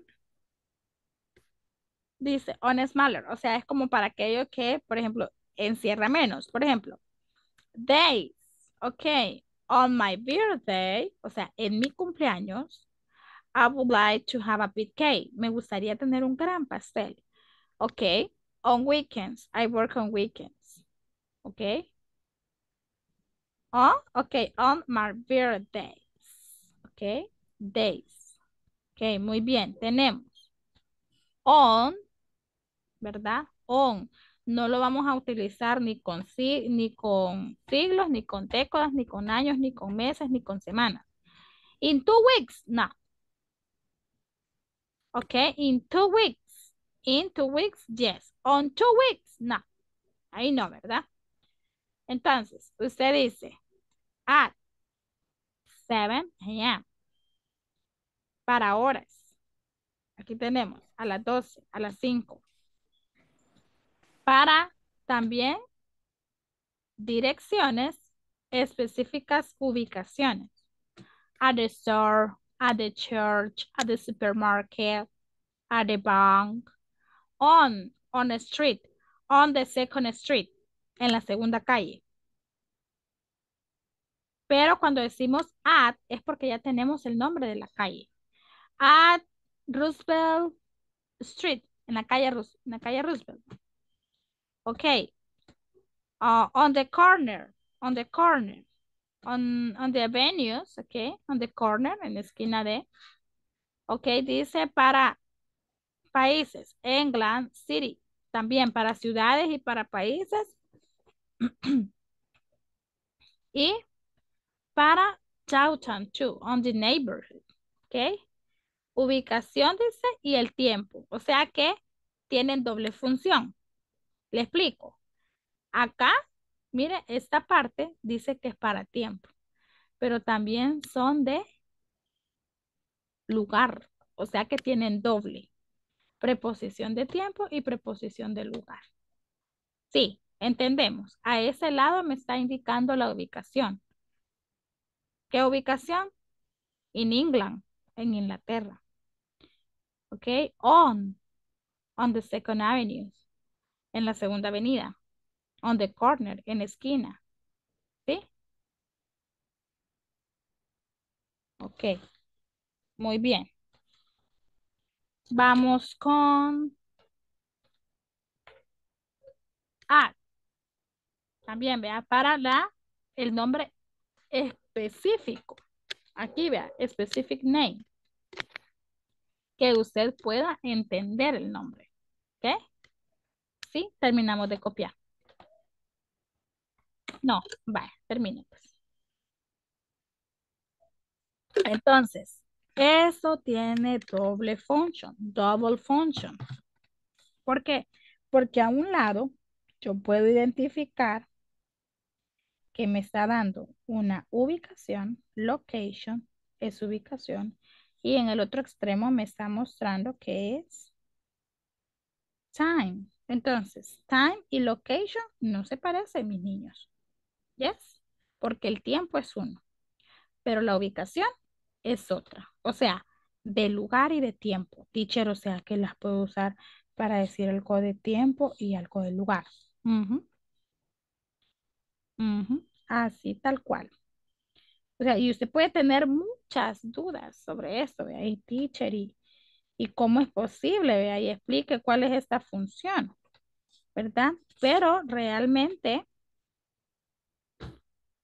dice on smaller, o sea, es como para aquello que, por ejemplo, encierra menos. Por ejemplo, days, ok, on my birthday, o sea, en mi cumpleaños, I would like to have a big cake. Me gustaría tener un gran pastel, ok. On weekends, I work on weekends. Okay. On, okay, on my birthdays. Okay, days. Okay, muy bien. Tenemos on, ¿verdad? On. No lo vamos a utilizar ni con siglos, ni con décadas, ni con años, ni con meses, ni con semanas. In 2 weeks, no. Okay, in 2 weeks. In 2 weeks, yes. On 2 weeks, no. Ahí no, ¿verdad? Entonces, usted dice, at 7 a.m. Para horas. Aquí tenemos a las 12, a las 5. Para también direcciones específicas, ubicaciones. At the store, at the church, at the supermarket, at the bank. On the street, on the second street, en la segunda calle. Pero cuando decimos at, es porque ya tenemos el nombre de la calle. At Roosevelt Street, en la calle Roosevelt. Ok. On the corner, on the avenues, ok, on the corner, en la esquina de. Ok, dice para... países, England, City, también para ciudades y para países. Y para downtown, too, on the neighborhood, ¿ok? Ubicación, dice, y el tiempo, o sea que tienen doble función. Le explico. Acá, mire, esta parte dice que es para tiempo. pero también son de lugar, o sea que tienen doble. Preposición de tiempo y preposición de lugar. Sí, entendemos. A ese lado me está indicando la ubicación. ¿Qué ubicación? In England, en Inglaterra. Ok, on the second avenue, en la segunda avenida. On the corner, en esquina. ¿Sí? Ok, muy bien. Vamos con at. También, vea, para el nombre específico. Aquí, vea, specific name. Que usted pueda entender el nombre. ¿Ok? Sí, terminamos de copiar. No, vaya, termine pues. Entonces, eso tiene doble function, double function. ¿Por qué? Porque a un lado yo puedo identificar que me está dando una ubicación, location, es ubicación, y en el otro extremo me está mostrando que es time. Entonces, time y location no se parecen, mis niños. Yes, porque el tiempo es uno, pero la ubicación es otra. O sea, de lugar y de tiempo. Teacher, o sea, que las puedo usar para decir algo de tiempo y algo de lugar. Así, tal cual. O sea, y usted puede tener muchas dudas sobre eso, ¿vea? Y teacher, y cómo es posible, ¿vea? Y explique cuál es esta función, ¿verdad? Pero realmente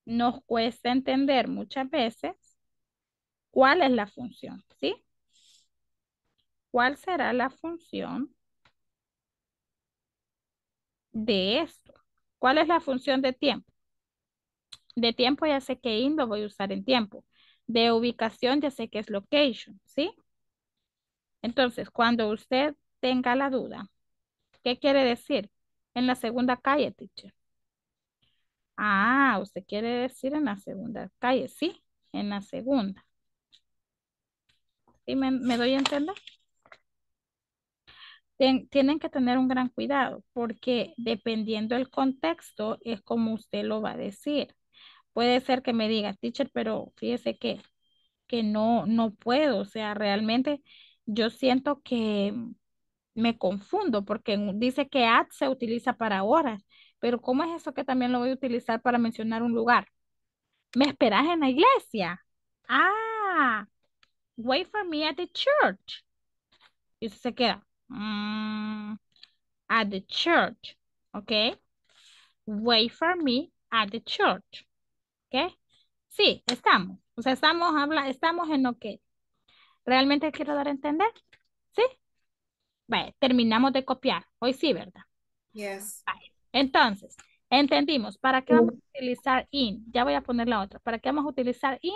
nos cuesta entender muchas veces cuál es la función, ¿sí? ¿Cuál será la función de esto? ¿Cuál es la función de tiempo? De tiempo ya sé que in lo voy a usar en tiempo. De ubicación ya sé que es location, ¿sí? Entonces, cuando usted tenga la duda, ¿qué quiere decir? En la segunda calle, teacher. Ah, usted quiere decir en la segunda calle, sí, en la segunda. ¿Sí me doy a entender? Tienen que tener un gran cuidado porque dependiendo del contexto es como usted lo va a decir. Puede ser que me diga, teacher, pero fíjese que no puedo. O sea, realmente yo siento que me confundo porque dice que at se utiliza para horas. Pero ¿cómo es eso que también lo voy a utilizar para mencionar un lugar? ¿Me esperas en la iglesia? Ah, wait for me at the church. Y eso se queda. At the church. ¿Ok? Wait for me at the church. ¿Ok? Sí, estamos. O sea, estamos en lo que realmente quiero dar a entender. ¿Sí? Vale, terminamos de copiar. Hoy sí, ¿verdad? Yes. Vale. Entonces, entendimos, ¿para qué vamos a utilizar in? Ya voy a poner la otra. ¿Para qué vamos a utilizar in?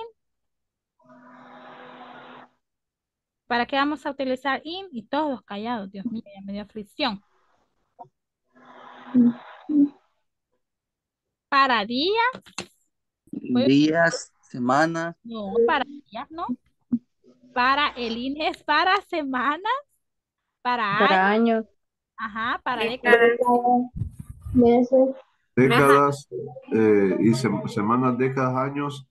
¿Para qué vamos a utilizar in? Y todos callados, Dios mío, ya me dio aflicción. ¿Para días? Días, semanas. No, para días, no. Para el in es para semanas, para años. Ajá, para décadas. Meses. Décadas y semanas, décadas, años.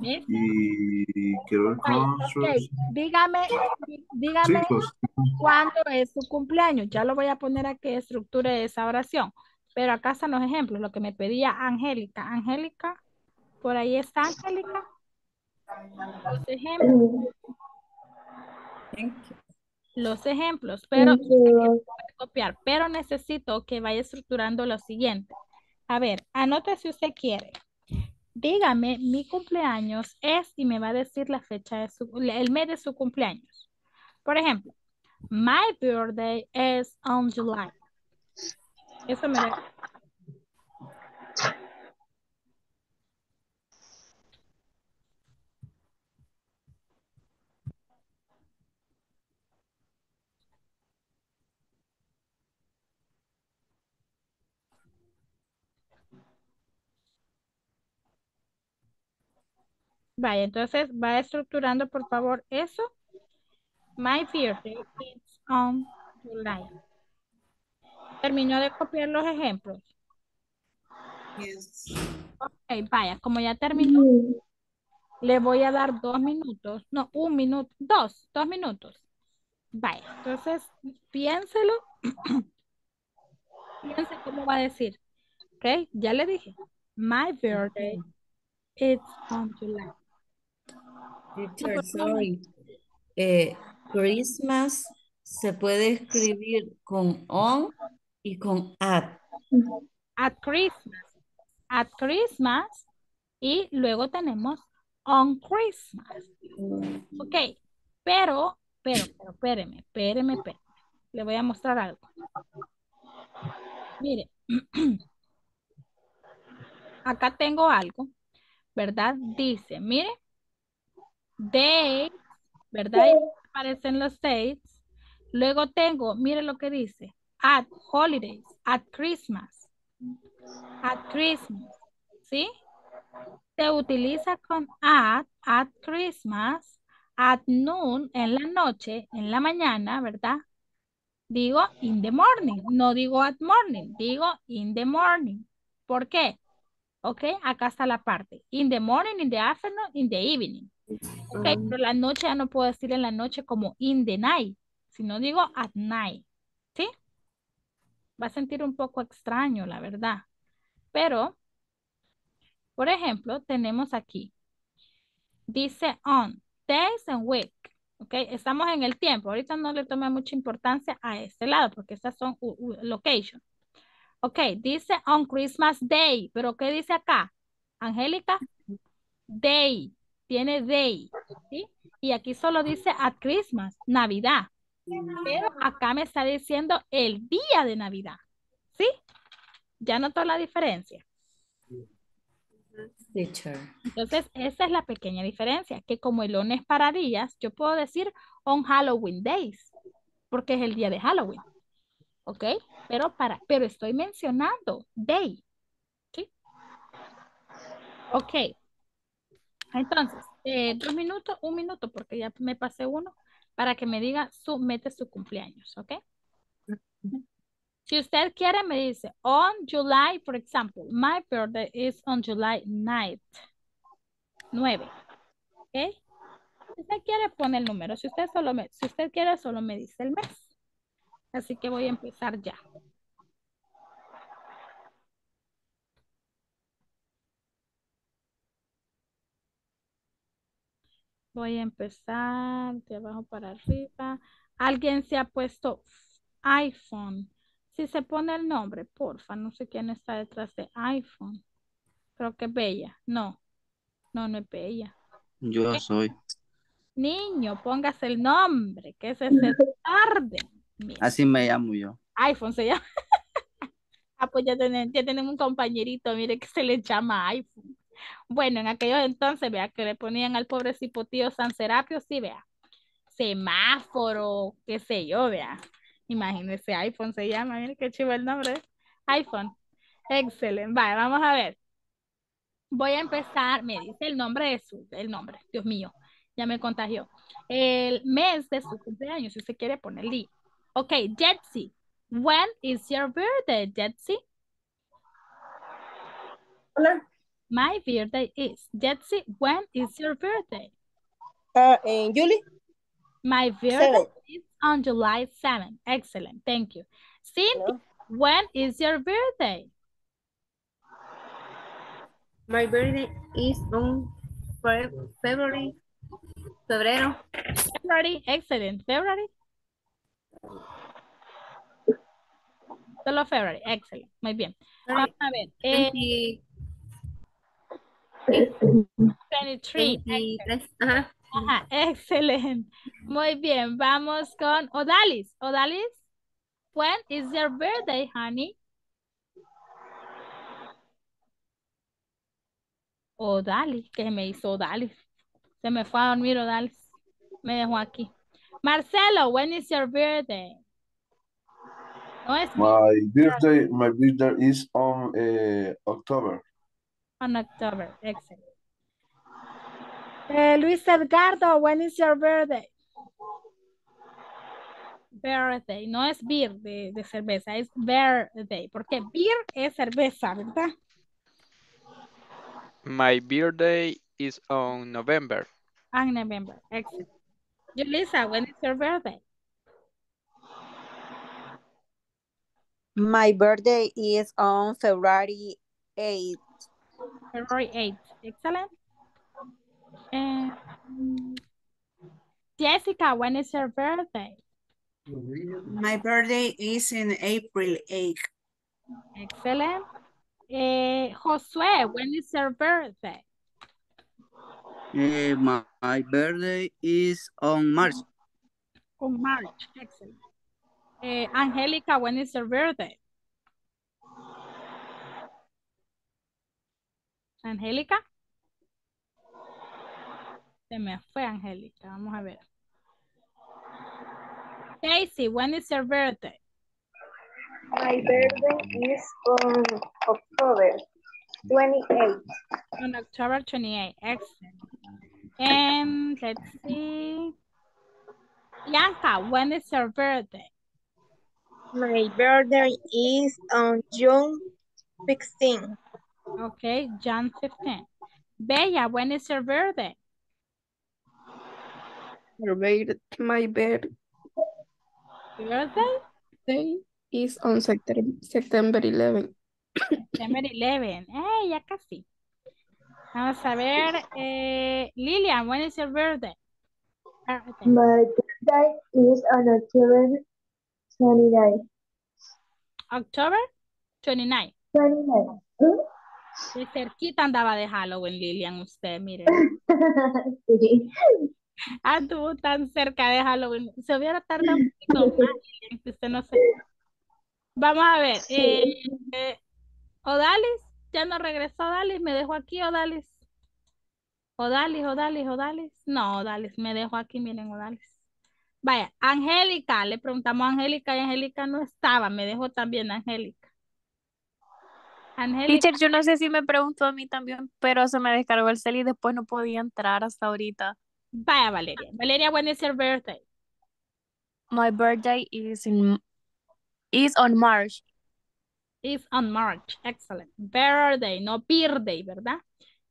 Y quiero okay. Dígame chicos, cuándo es su cumpleaños. Ya lo voy a poner a que estructure esa oración. Pero acá están los ejemplos. Lo que me pedía Angélica. Angélica, por ahí está Angélica. Los ejemplos. Thank you. Los ejemplos, pero copiar, pero necesito que vaya estructurando lo siguiente. A ver, anote si usted quiere. Dígame, mi cumpleaños es, y me va a decir la fecha de el mes de su cumpleaños. Por ejemplo, my birthday is on July. Eso me da. Vaya, entonces va estructurando, por favor, eso. My birthday is on July. ¿Terminó de copiar los ejemplos? Yes. Ok, vaya, como ya terminó, le voy a dar 2 minutos. No, 1 minuto, 2 minutos. Vaya, entonces piénselo. Piense cómo va a decir. Ok, ya le dije. My birthday is on July. Teacher, sorry. Christmas se puede escribir con on y con at. At Christmas y luego tenemos on Christmas. Ok, pero, espéreme. Le voy a mostrar algo. Mire, acá tengo algo, ¿verdad? Dice, mire, dates, ¿verdad? Ahí aparecen los dates. Luego tengo, mire lo que dice, at holidays, at Christmas. At Christmas, ¿sí? Se utiliza con at Christmas, at noon, en la noche, en la mañana, ¿verdad? Digo in the morning, no digo at morning, digo in the morning. ¿Por qué? Ok, acá está la parte. In the morning, in the afternoon, in the evening. Ok, pero la noche ya no puedo decir en la noche como in the night, sino digo at night, ¿sí? Va a sentir un poco extraño, la verdad. Pero, por ejemplo, tenemos aquí. Dice on, days and week. Ok, estamos en el tiempo. Ahorita no le tome mucha importancia a este lado porque estas son location. Ok, dice on Christmas Day. ¿Pero qué dice acá, Angélica? Day. Tiene day. ¿Sí? Y aquí solo dice at Christmas, Navidad. Pero acá me está diciendo el día de Navidad. ¿Sí? ¿Ya notó la diferencia? Teacher. Entonces, esa es la pequeña diferencia, que como el on es para días, yo puedo decir on Halloween days, porque es el día de Halloween. ¿Ok? Pero estoy mencionando day. ¿Sí? Ok. Entonces, 2 minutos, 1 minuto, porque ya me pasé uno, para que me diga mete su cumpleaños. ¿Ok? Si usted quiere, me dice, on July, por ejemplo, my birthday is on July 9. ¿Ok? Si usted quiere, pone el número. Si usted quiere, solo me dice el mes. Así que voy a empezar ya. Voy a empezar de abajo para arriba. ¿Alguien se ha puesto iPhone? Si se pone el nombre, porfa, no sé quién está detrás de iPhone. Creo que es Bella. No es Bella. Yo soy. Niño, póngase el nombre, que se tarde. Mira. Así me llamo yo. iPhone se llama. Ah, pues ya tenemos un compañerito, mire, que se le llama iPhone. Bueno, en aquellos entonces, vea, que le ponían al pobre cipotío San Serapio, sí, vea. Semáforo, qué sé yo, vea. Imagínense, iPhone se llama, miren qué chivo el nombre. iPhone. Excelente. Vale, vamos a ver. Voy a empezar, me dice el nombre de el nombre, Dios mío, ya me contagió. El mes de su cumpleaños, si se quiere poner el día. Ok, Jetsy. When is your birthday, Jetsy? Hola. My birthday is. Jetsy, when is your birthday? En July. My birthday is on July 7. Excellent. Thank you. Cindy, when is your birthday? My birthday is on February. February. Excellent. February. Solo February. Excellent. Muy bien. Vamos a ver. 23. Ajá. Ajá, excelente. Muy bien, vamos con Odalis. Odalis, when is your birthday, honey? Odalis, ¿qué me hizo Odalis? Se me fue a dormir Odalis. Me dejó aquí. Marcelo, when is your birthday? No es my birthday is on October. On October, excellent. Luis Edgardo, when is your birthday? Birthday, no es beer de cerveza, es birthday, porque beer es cerveza, ¿verdad? My birthday is on November. On November, excellent. Yulisa, when is your birthday? My birthday is on February 8th. February 8th, excellent. Jessica, when is your birthday? My birthday is in April 8th. Excellent. Josue, when is your birthday? My birthday is on March. On March, excellent. Angelica, when is your birthday? Angelica? Se me fue Angelica, vamos a ver. Casey, when is your birthday? My birthday is on October 28th. On October 28th, excellent. And let's see. Bianca, when is your birthday? My birthday is on June 16th. Okay, June 15th. Bella, when is your birthday? My birthday. Birthday is on September 11. September 11. Ya casi. Vamos a ver. Lilian, when is your birthday? My birthday is on October 29. October 29. 29. De cerquita andaba de Halloween, Lilian, usted, mire. Sí. Anduvo tan cerca de Halloween. Se hubiera tardado un poquito más. Usted no sé. Vamos a ver. Sí. Odalis, ya no regresó Odalis. Me dejó aquí Odalis. Odalis. No, Odalis, me dejó aquí. Miren, Odalis. Vaya, Angélica. Le preguntamos a Angélica y Angélica no estaba. Me dejó también Angélica. Teacher, yo no sé si me preguntó a mí también, pero se me descargó el cel y después no podía entrar hasta ahorita. Vaya, Valeria. Valeria, when is your birthday? My birthday is on March. Is on March. Excellent. Birthday, no birthday, ¿verdad?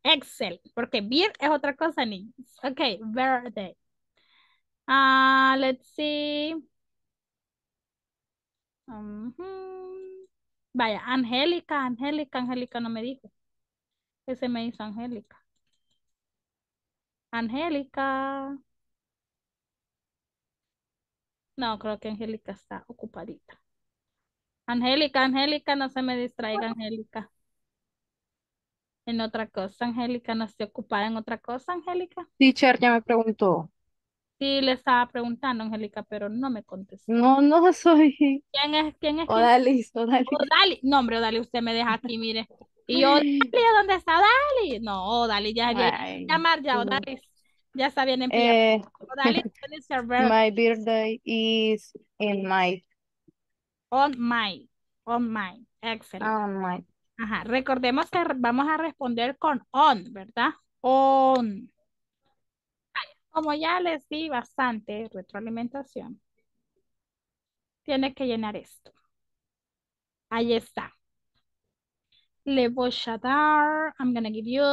Excel, porque beer es otra cosa, niños. Ok, birthday. Let's see. Vaya, Angélica no me dijo. ¿Qué se me hizo Angélica? Angélica. No, creo que Angélica está ocupadita. Angélica, no se me distraiga, Angélica. En otra cosa, Angélica, no esté ocupada en otra cosa, Angélica. Teacher, ya me preguntó. Sí, le estaba preguntando, Angélica, pero no me contestó. No soy. ¿Quién es? Odalis. No, hombre, Odalis, usted me deja aquí, mire. Y Odalis, ¿dónde está Odalis? No, Odalis ya viene a llamar, ya Odalis. Ya está bien en pie. Odalis, my birthday is in May. On my. Excellent. On my. Ajá, recordemos que vamos a responder con on, ¿verdad? On. Como ya les di bastante retroalimentación, tiene que llenar esto. Ahí está. Le voy a dar, I'm going to give you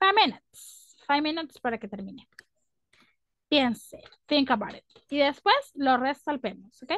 5 minutes. 5 minutes para que termine. Piense, think about it. Y después lo resolvemos, ¿ok?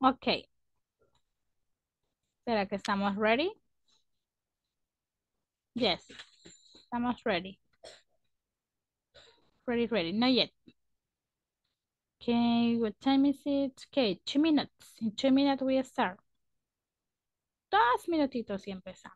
Ok. ¿Será que estamos ready? Yes. Estamos ready. Ready. Not yet. Okay, what time is it? Okay, 2 minutes. In 2 minutes we start. 2 minutitos y empezamos.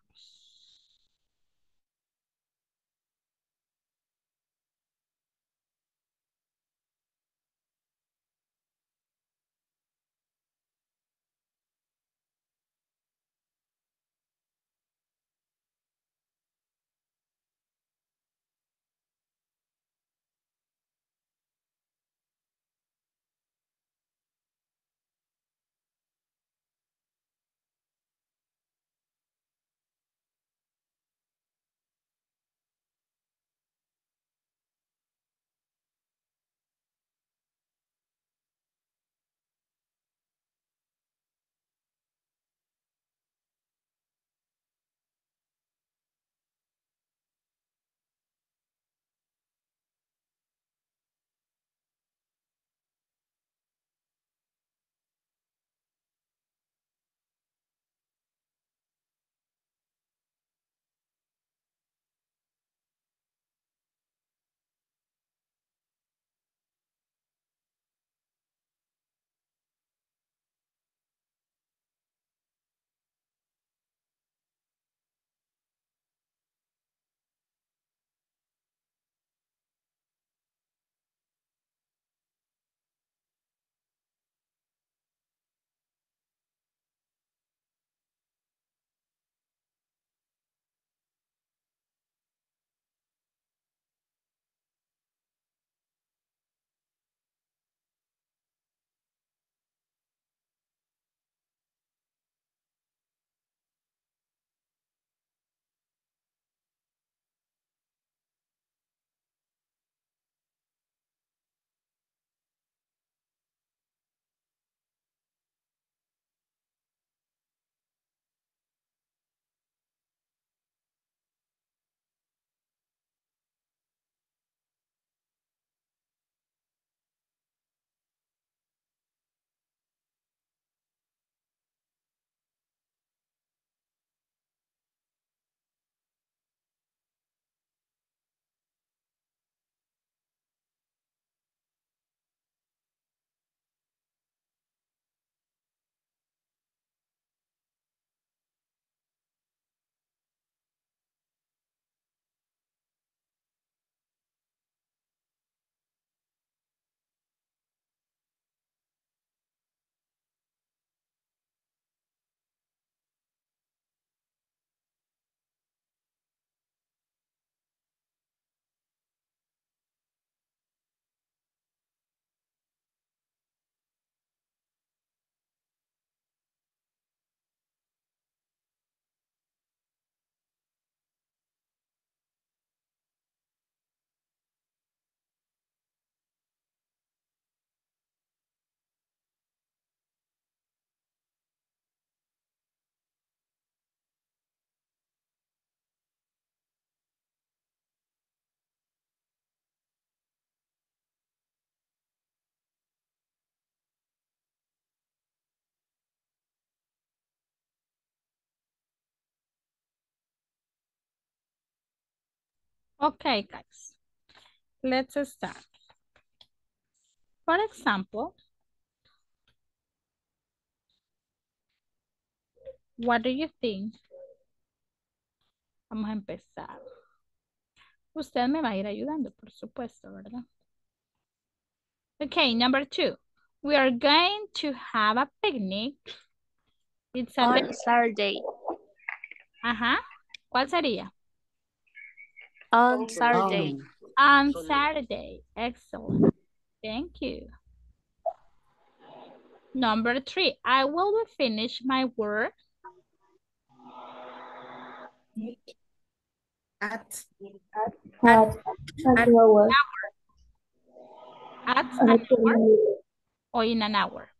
Okay, guys, let's start. For example, what do you think? Vamos a empezar. Usted me va a ir ayudando, por supuesto, ¿verdad? Okay, number 2. We are going to have a picnic. It's a on Saturday. Ajá. ¿Cuál sería? On Saturday. On Saturday. Excellent. Thank you. Number 3. I will finish my work at an hour. At an hour or in an hour?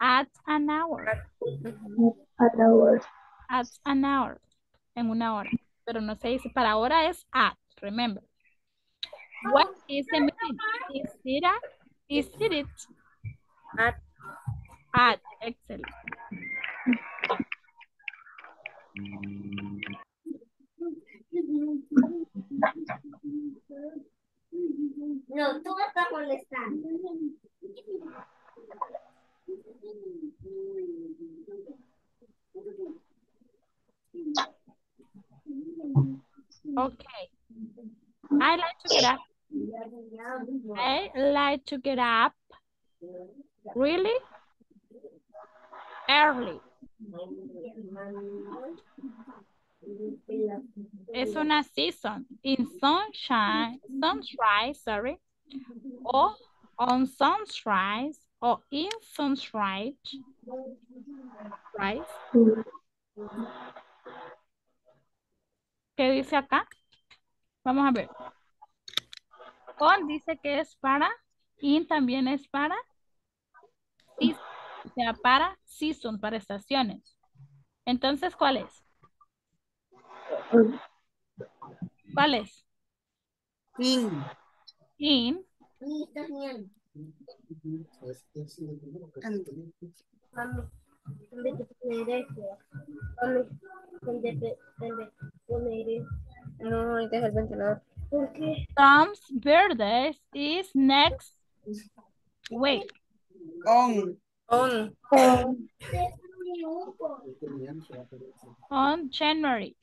At an hour. At an hour. At an hour. En una hora, pero no se dice, para ahora es at, remember. What is the meeting? Is it a Is it at Excel? No, tú me estás molestando. Okay. I like to get up. I like to get up really early. Es una season. In sunrise, o on sunrise, o in sunrise, right? ¿Qué dice acá? Vamos a ver. On dice que es para, in también es para, season, o sea, para season, para estaciones. Entonces, ¿cuál es? ¿Cuál es? In. In. Tom's birthday is next week. On January.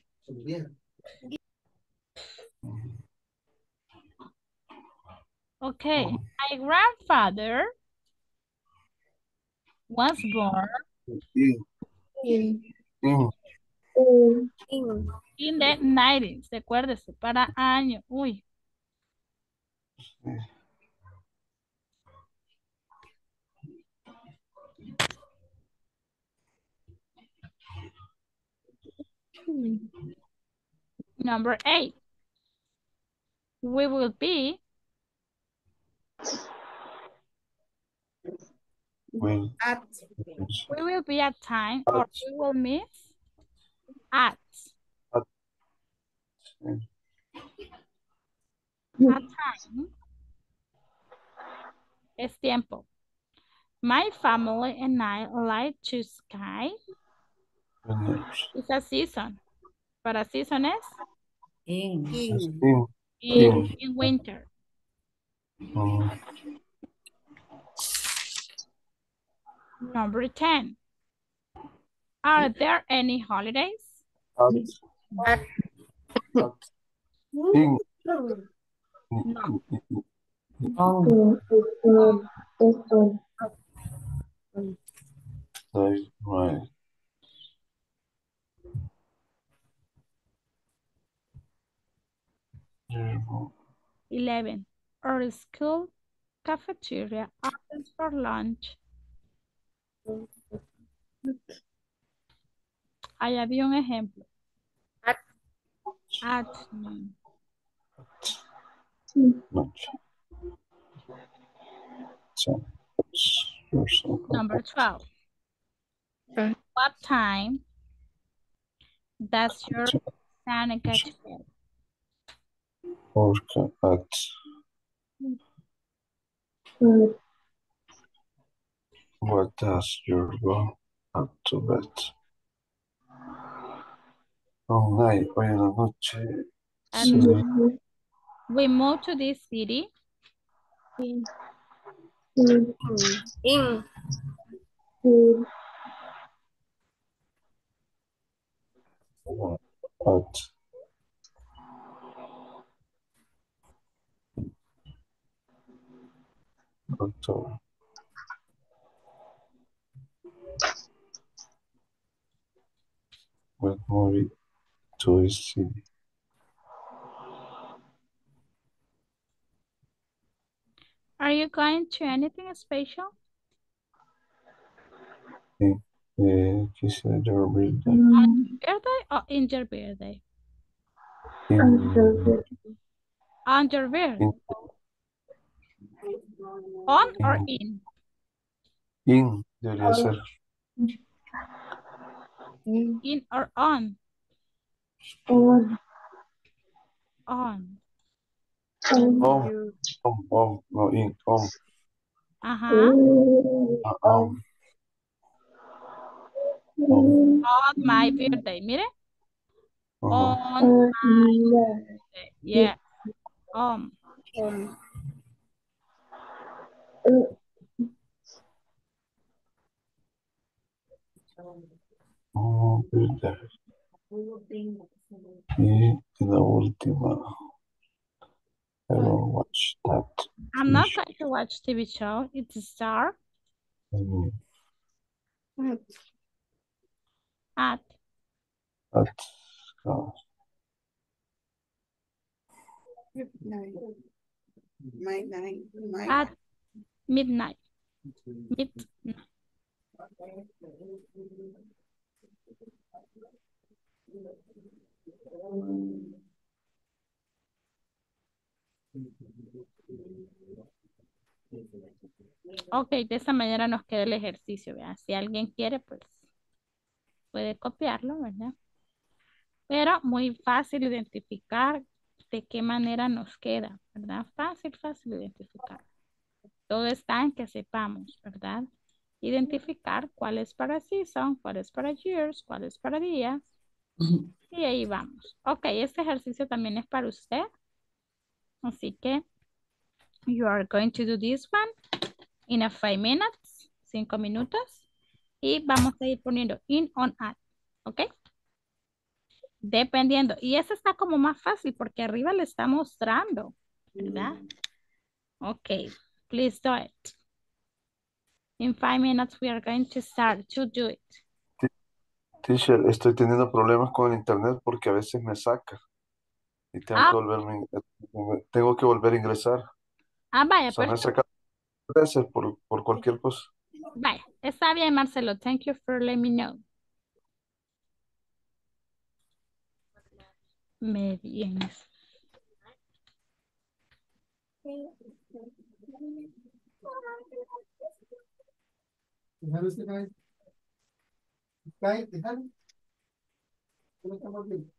Okay, my grandfather was born in the 90s. Recuérdese, para año. Uy. Number 8. We will be at time, or we will miss at time. Es tiempo. My family and I like to sky. It's a season. Para season es in winter. Number 10. Are there any holidays? No. No. 11. Our school cafeteria opens for lunch. Ahí había un ejemplo. At lunch. Number 12. What time does your Santa catch up? What does your go up to bed? Oh, night, we moved to this city in with movie to his city. Are you going to anything special? Is your birthday? On your birthday or in your birthday? On your birthday. On or in? In, the answer. In or on? On. On. Ajá. On my birthday, mire. On my birthday. Yeah. Y la última. I don't watch that. I'm not going to watch TV show. It's a star. At. Midnight. At midnight. Ok, de esa manera nos queda el ejercicio, ¿verdad? Si alguien quiere, pues puede copiarlo, ¿verdad? Pero muy fácil identificar de qué manera nos queda, ¿verdad? Fácil identificar. Todo está en que sepamos, ¿verdad? Identificar cuáles para season, cuáles para years, cuáles para días. Y ahí vamos. Ok, este ejercicio también es para usted. Así que you are going to do this one in a 5 minutes, 5 minutos. Y vamos a ir poniendo in, on, at. Ok. Dependiendo. Y ese está como más fácil porque arriba le está mostrando, ¿verdad? Ok, please do it. In 5 minutes we are going to start to do it. Teacher, estoy teniendo problemas con el internet porque a veces me saca. Y tengo, tengo que volver a ingresar. Ah, vaya. O sea, me saca veces por cualquier cosa. Vaya, está bien, Marcelo. Thank you for letting me know. Me vienes. Déjalo, este cae. Cae, déjalo. No estamos bien.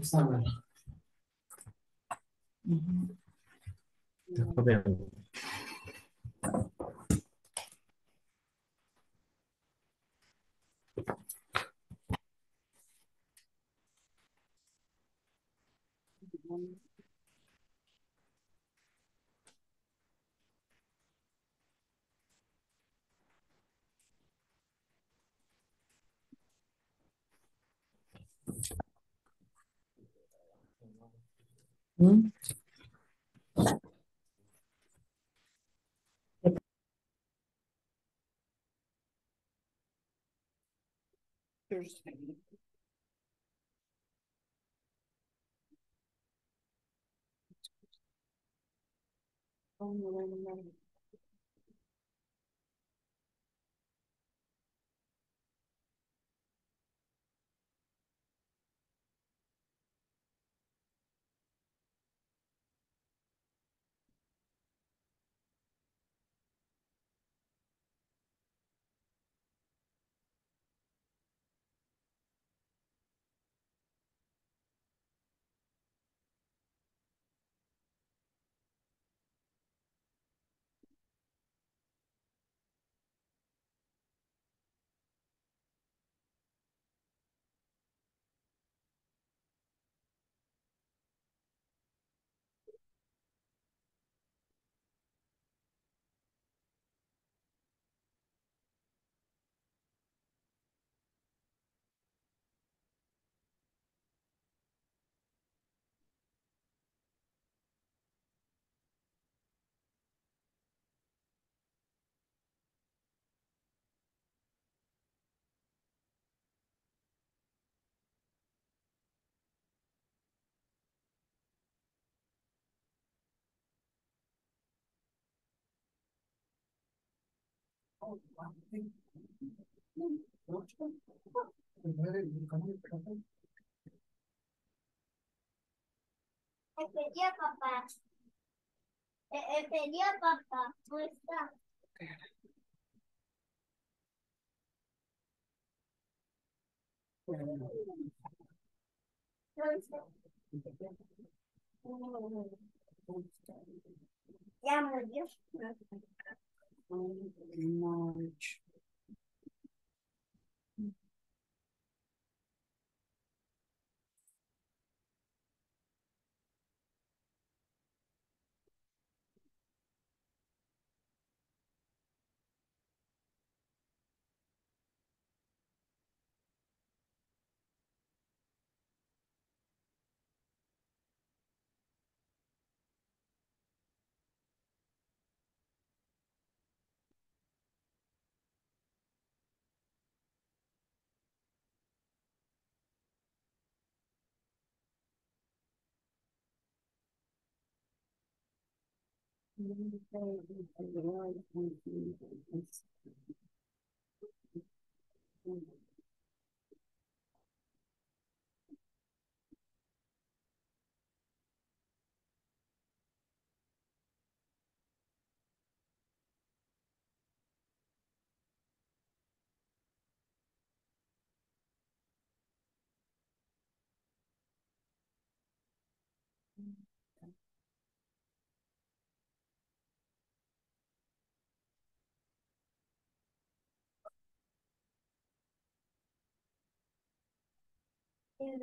Está bueno. El pedido papá. ¿Cómo está? Ya murió. Okay,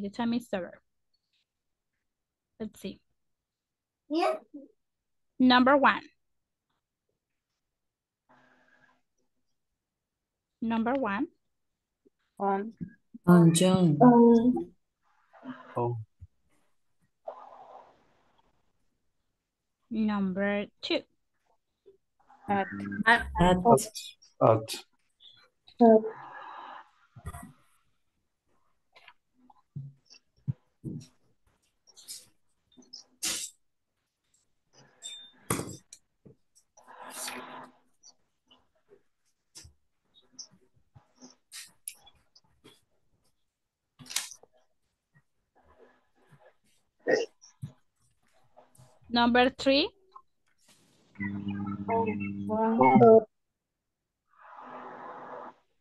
the time is over. Let's see. Yeah. Number one. John. Oh. Number two. At. Number three.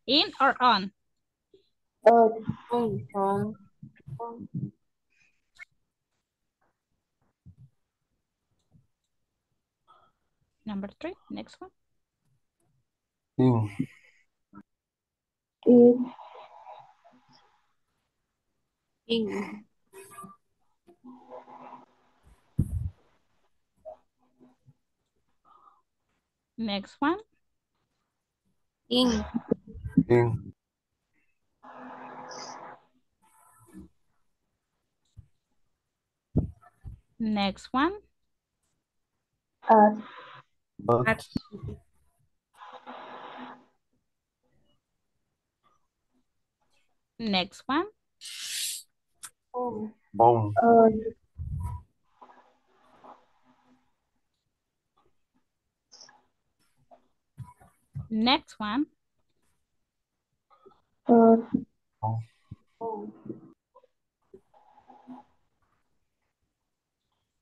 In or on? On. Number three, next one. In. Next one. In. Next one. At. Next one. Next one. Next one.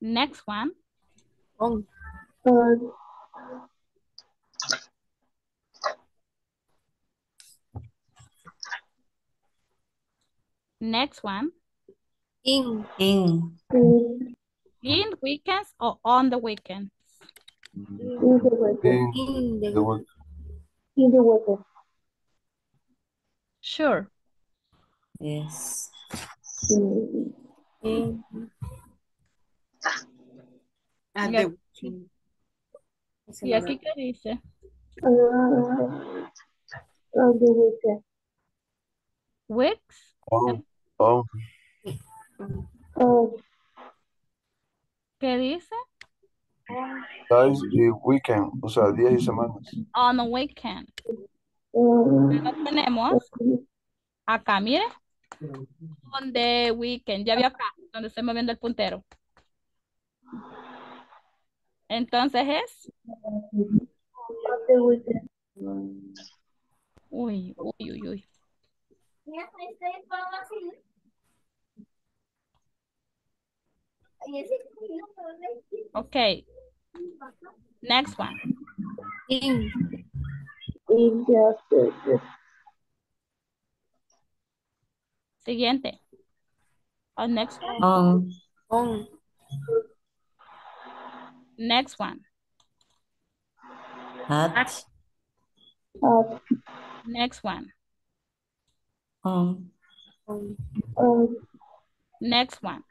Next one. In weekends or on the weekends? In the weekend. Sure. Yes. ¿Y aquí qué dice? Weeks. ¿Qué dice? Days y weekend, o sea, días y semanas. On the weekend. Lo tenemos acá, mire. On the weekend, ya vi acá, donde estoy moviendo el puntero. Entonces es... Uy, uy, uy, uy. Okay. Next one. In the afternoon. Siguiente. Or next one. Next one. At. Next one. Next one. At. Next one.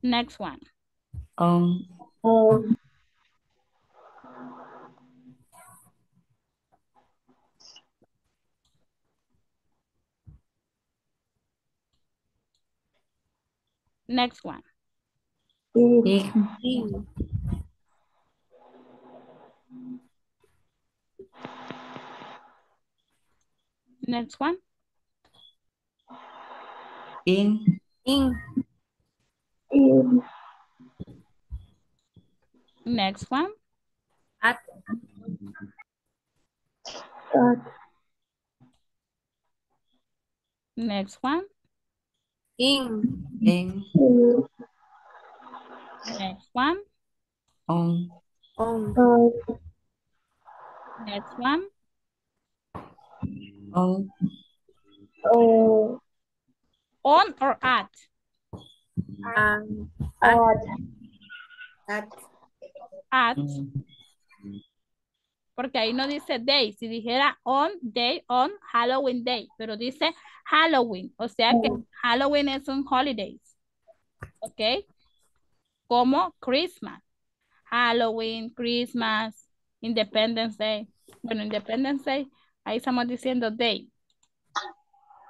Next one. Next one. In. Next one. At. Next one. In. Next one. On. Next one. On or at? At. Porque ahí no dice day. Si dijera on day, on Halloween day, pero dice Halloween. O sea que Halloween es un holiday. Ok. Como Christmas. Halloween, Christmas, Independence Day. Bueno, Independence Day, ahí estamos diciendo day.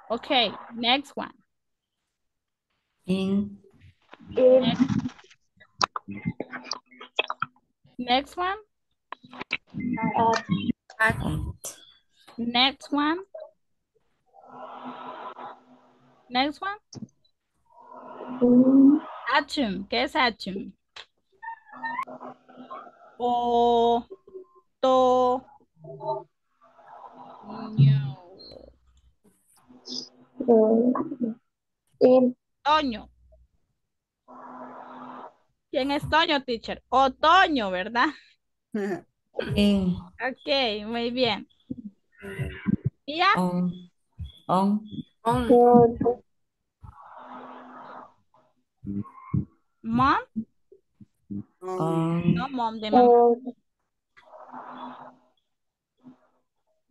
Ok, next one. In. Next one. Next one. Next one. Atum. ¿Qué es atum? O to. Otoño. ¿Quién es Toño, teacher? Otoño, ¿verdad? Ok, muy bien. ¿Ya? Mom? No, mom de mom.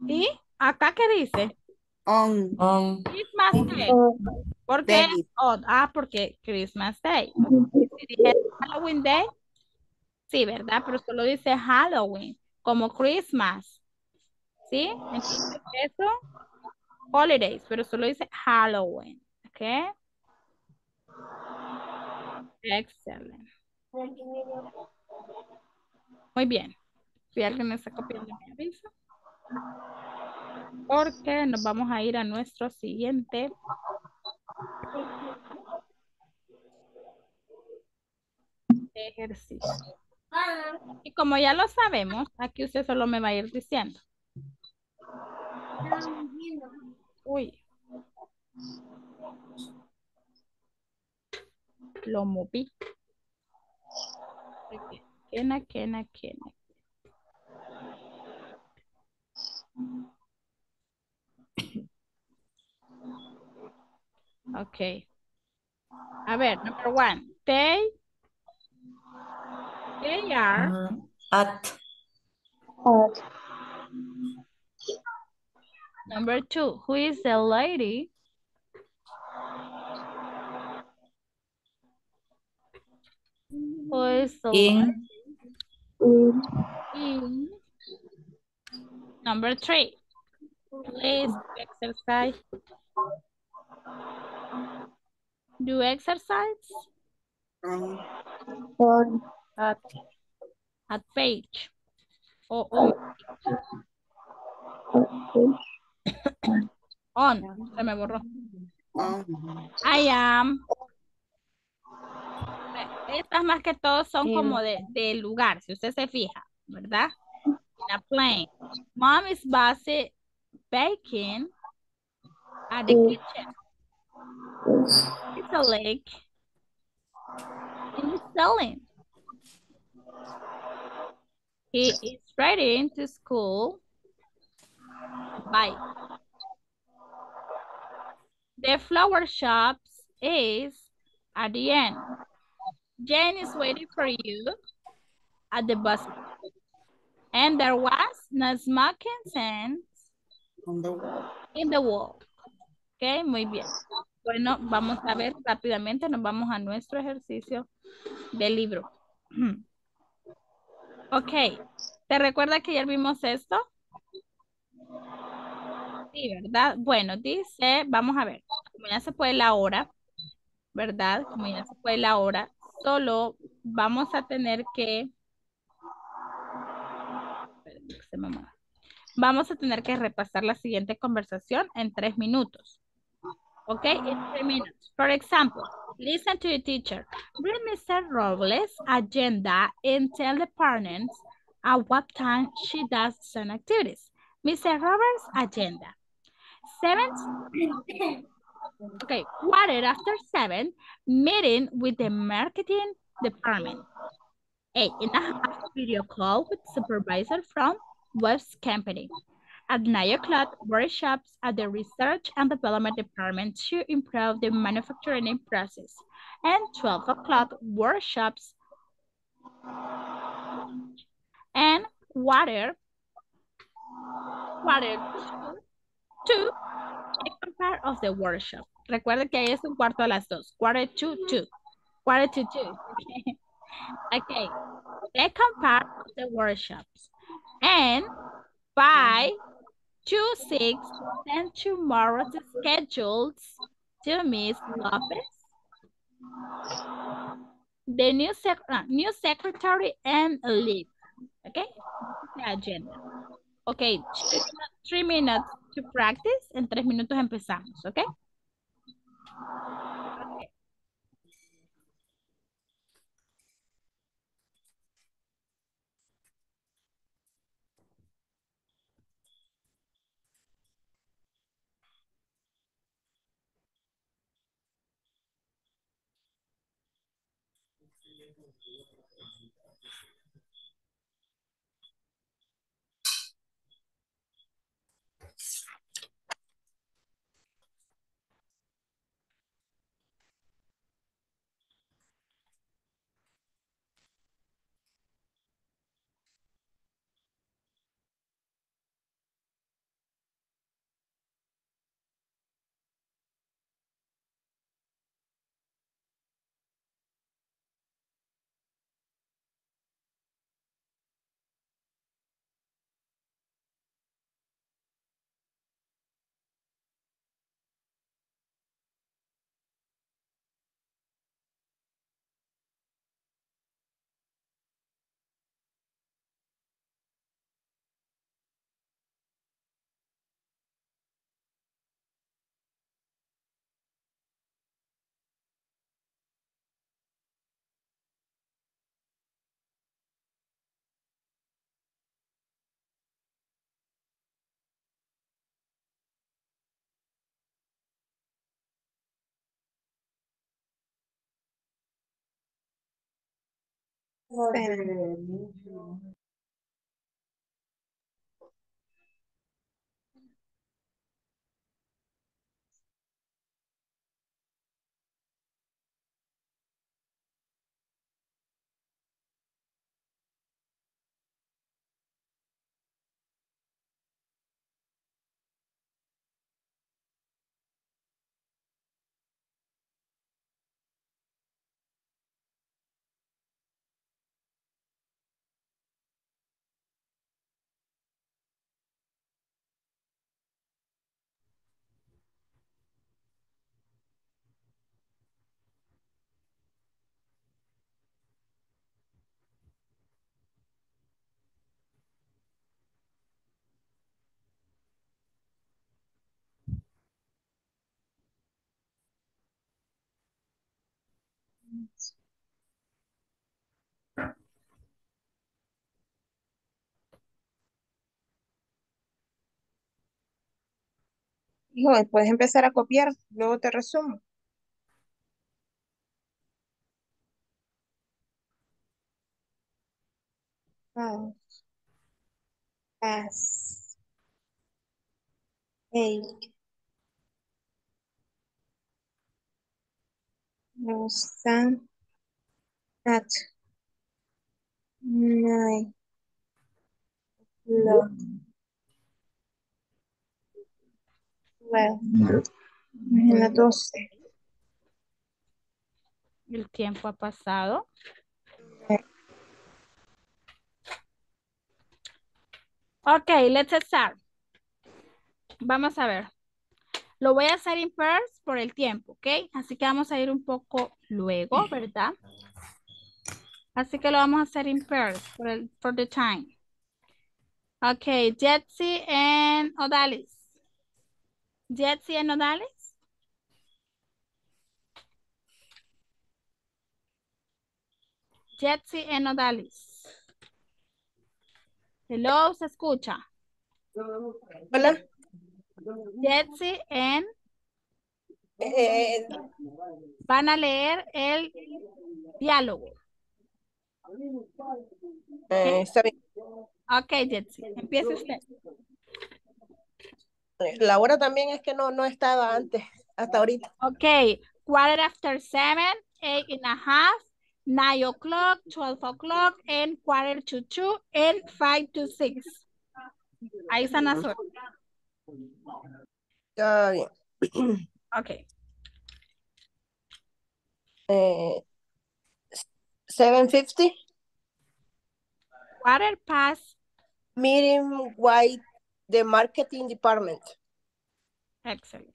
¿Y acá qué dice? Christmas Day. ¿Por qué? Porque Christmas Day. Si dije Halloween Day, sí, ¿verdad? Pero solo dice Halloween, como Christmas. ¿Sí? Entonces eso, holidays, pero solo dice Halloween. ¿Ok? Excelente. Muy bien. Si alguien me está copiando, me avisa. Porque nos vamos a ir a nuestro siguiente. Ejercicio. Y como ya lo sabemos, aquí usted solo me va a ir diciendo. Uy. Lo moví. ¿Quién? Ok. A ver, number one. They are at. Number two. Who is the lady? Who is the lady? In. Number three. Please exercise. Do you exercise? At page. On. Se me borró. I am. Estas más que todo son como de lugar, si usted se fija, ¿verdad? In a plane. Mom is busy baking at the kitchen. It's a lake. And he's selling. He is riding to school. Bye. The flower shop is at the end. Jane is waiting for you at the bus. And there was no smoking signs in the wall. Ok, muy bien. Bueno, vamos a ver rápidamente, nos vamos a nuestro ejercicio del libro. Ok, ¿te recuerdas que ayer vimos esto? Sí, ¿verdad? Bueno, dice, vamos a ver, como ya se fue la hora, ¿verdad? Como ya se fue la hora, solo vamos a tener que... Vamos a tener que repasar la siguiente conversación en 3 minutos. Ok, in 3 minutes. For example, listen to your teacher. Read Mr. Robles' agenda and tell the parents at what time she does some activities. Mr. Robles' agenda. 7. Okay, quarter after 7, meeting with the marketing department. 8:30, video call with supervisor from Web's company. At 9 o'clock, workshops at the research and development department to improve the manufacturing process. And 12 o'clock, workshops and quarter to second part of the workshop. Recuerden que ahí es un cuarto a las dos. Quarter to two. Okay. Second part of the workshops. And by 2:06, send tomorrow's schedules to Miss Lopez, the new secretary, and lead. Okay, the agenda. Okay, 3 minutes to practice. En 3 minutos empezamos. Okay. Hijo, puedes empezar a copiar, luego te resumo. Ah, as, take, no stand, at, night, love, well, en las 12. El tiempo ha pasado. Okay, let's start. Vamos a ver. Lo voy a hacer in first por el tiempo, ¿ok? Así que vamos a ir un poco luego, ¿verdad? Así que lo vamos a hacer in first for the time. Okay, Jetsi and Odalis. Jetsi and Odalis. Jetsi and Odalis. Hello, ¿se escucha? Hola. Jetsi and... Van a leer el diálogo. Está bien. Ok, Jetsi, empieza usted. La hora también es que no estaba antes, hasta ahorita. Ok, 7:15, 8:30. 9 o'clock, 12 o'clock, and 1:45, and 5:55. Ahí están las horas. Está bien. Ok. 7:50. 1:15. Meeting with the marketing department. Excellent.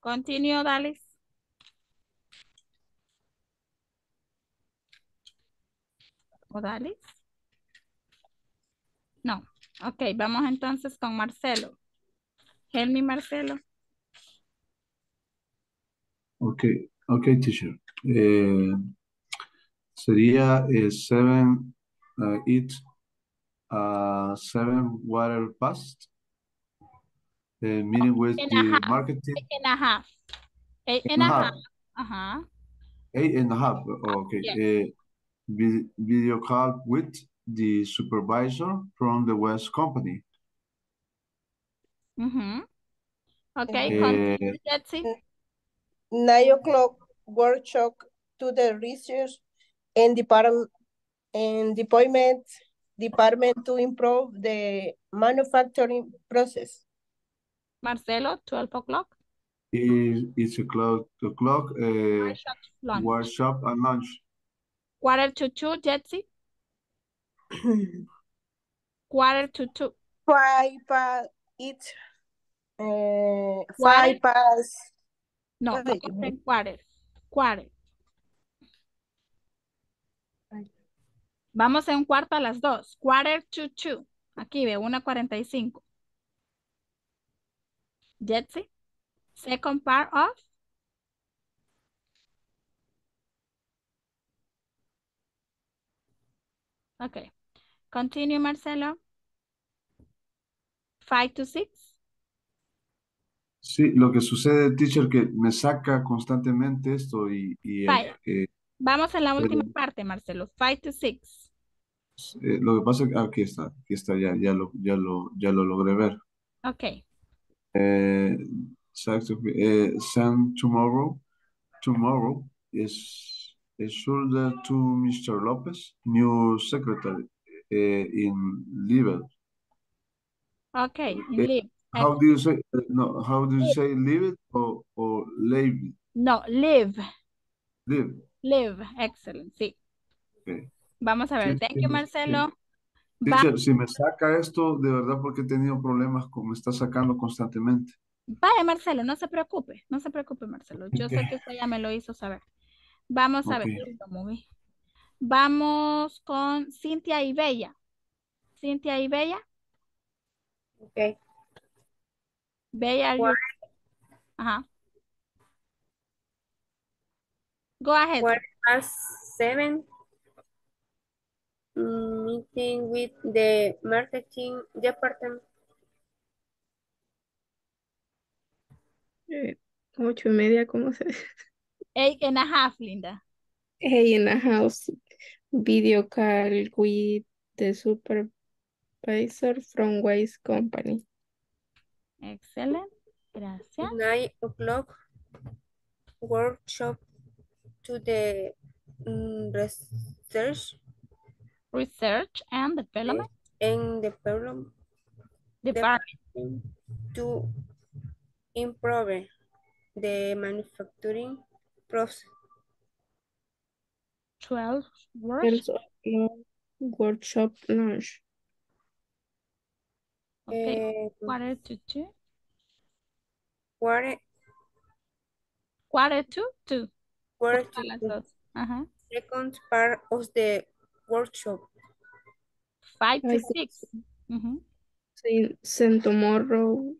Continue, Dalis. Odalis. No. Ok, vamos entonces con Marcelo. Helmi, Marcelo. Ok, teacher. Sería 7:15. Meeting with the marketing. 8:30. 8:30. Ajá. 8:30. Ok. Yeah. Video call with the supervisor from the West Company. Mm-hmm. Okay. 9 o'clock workshop to the research and department to improve the manufacturing process. Marcelo, 12 o'clock. It's a o'clock workshop and lunch. 1:45, Jetsi. 1:45. 5 past 8. 5 past. No, quarter. Vamos en 1:45. 1:45. Aquí ve, 1:45. Jetsi. Second part of. Okay, continue, Marcelo. 5:00 to 6:00. Sí, lo que sucede, teacher, que me saca constantemente esto y vamos a la última parte, Marcelo. 5:00 to 6:00. Lo que pasa es que aquí está, ya lo logré ver. Okay. Send tomorrow is. A shoulder to Mr. Lopez, new secretary in Liver. Okay, in Liver. How do you say no? How do you live. Say live it or live? No, live. Live. Live. Excellent. Sí. Okay. Vamos a ver. Sí, thank you, Marcelo. Sí. Teacher, si me saca esto de verdad porque he tenido problemas como está sacando constantemente. Vaya, Marcelo, no se preocupe, Marcelo. Yo sé que usted ya me lo hizo saber. Vamos a ver. Vamos con Cintia y Bella. Cintia y Bella. Ok. Bella. Ajá. Go ahead. 7:15. Meeting with the marketing department. Ocho y media, ¿cómo se dice? 8:30, Linda. 8:30. Video call with the supervisor from Waste Company. Excellent. Gracias. 9:00. Workshop to the research and development. And development department. To improve the manufacturing process. 12 workshop lunch. Okay, 1:45. 1:45 to 2. Quarter to 2. Uh-huh. Second part of the workshop. 5 to 6. Mm-hmm. Send tomorrow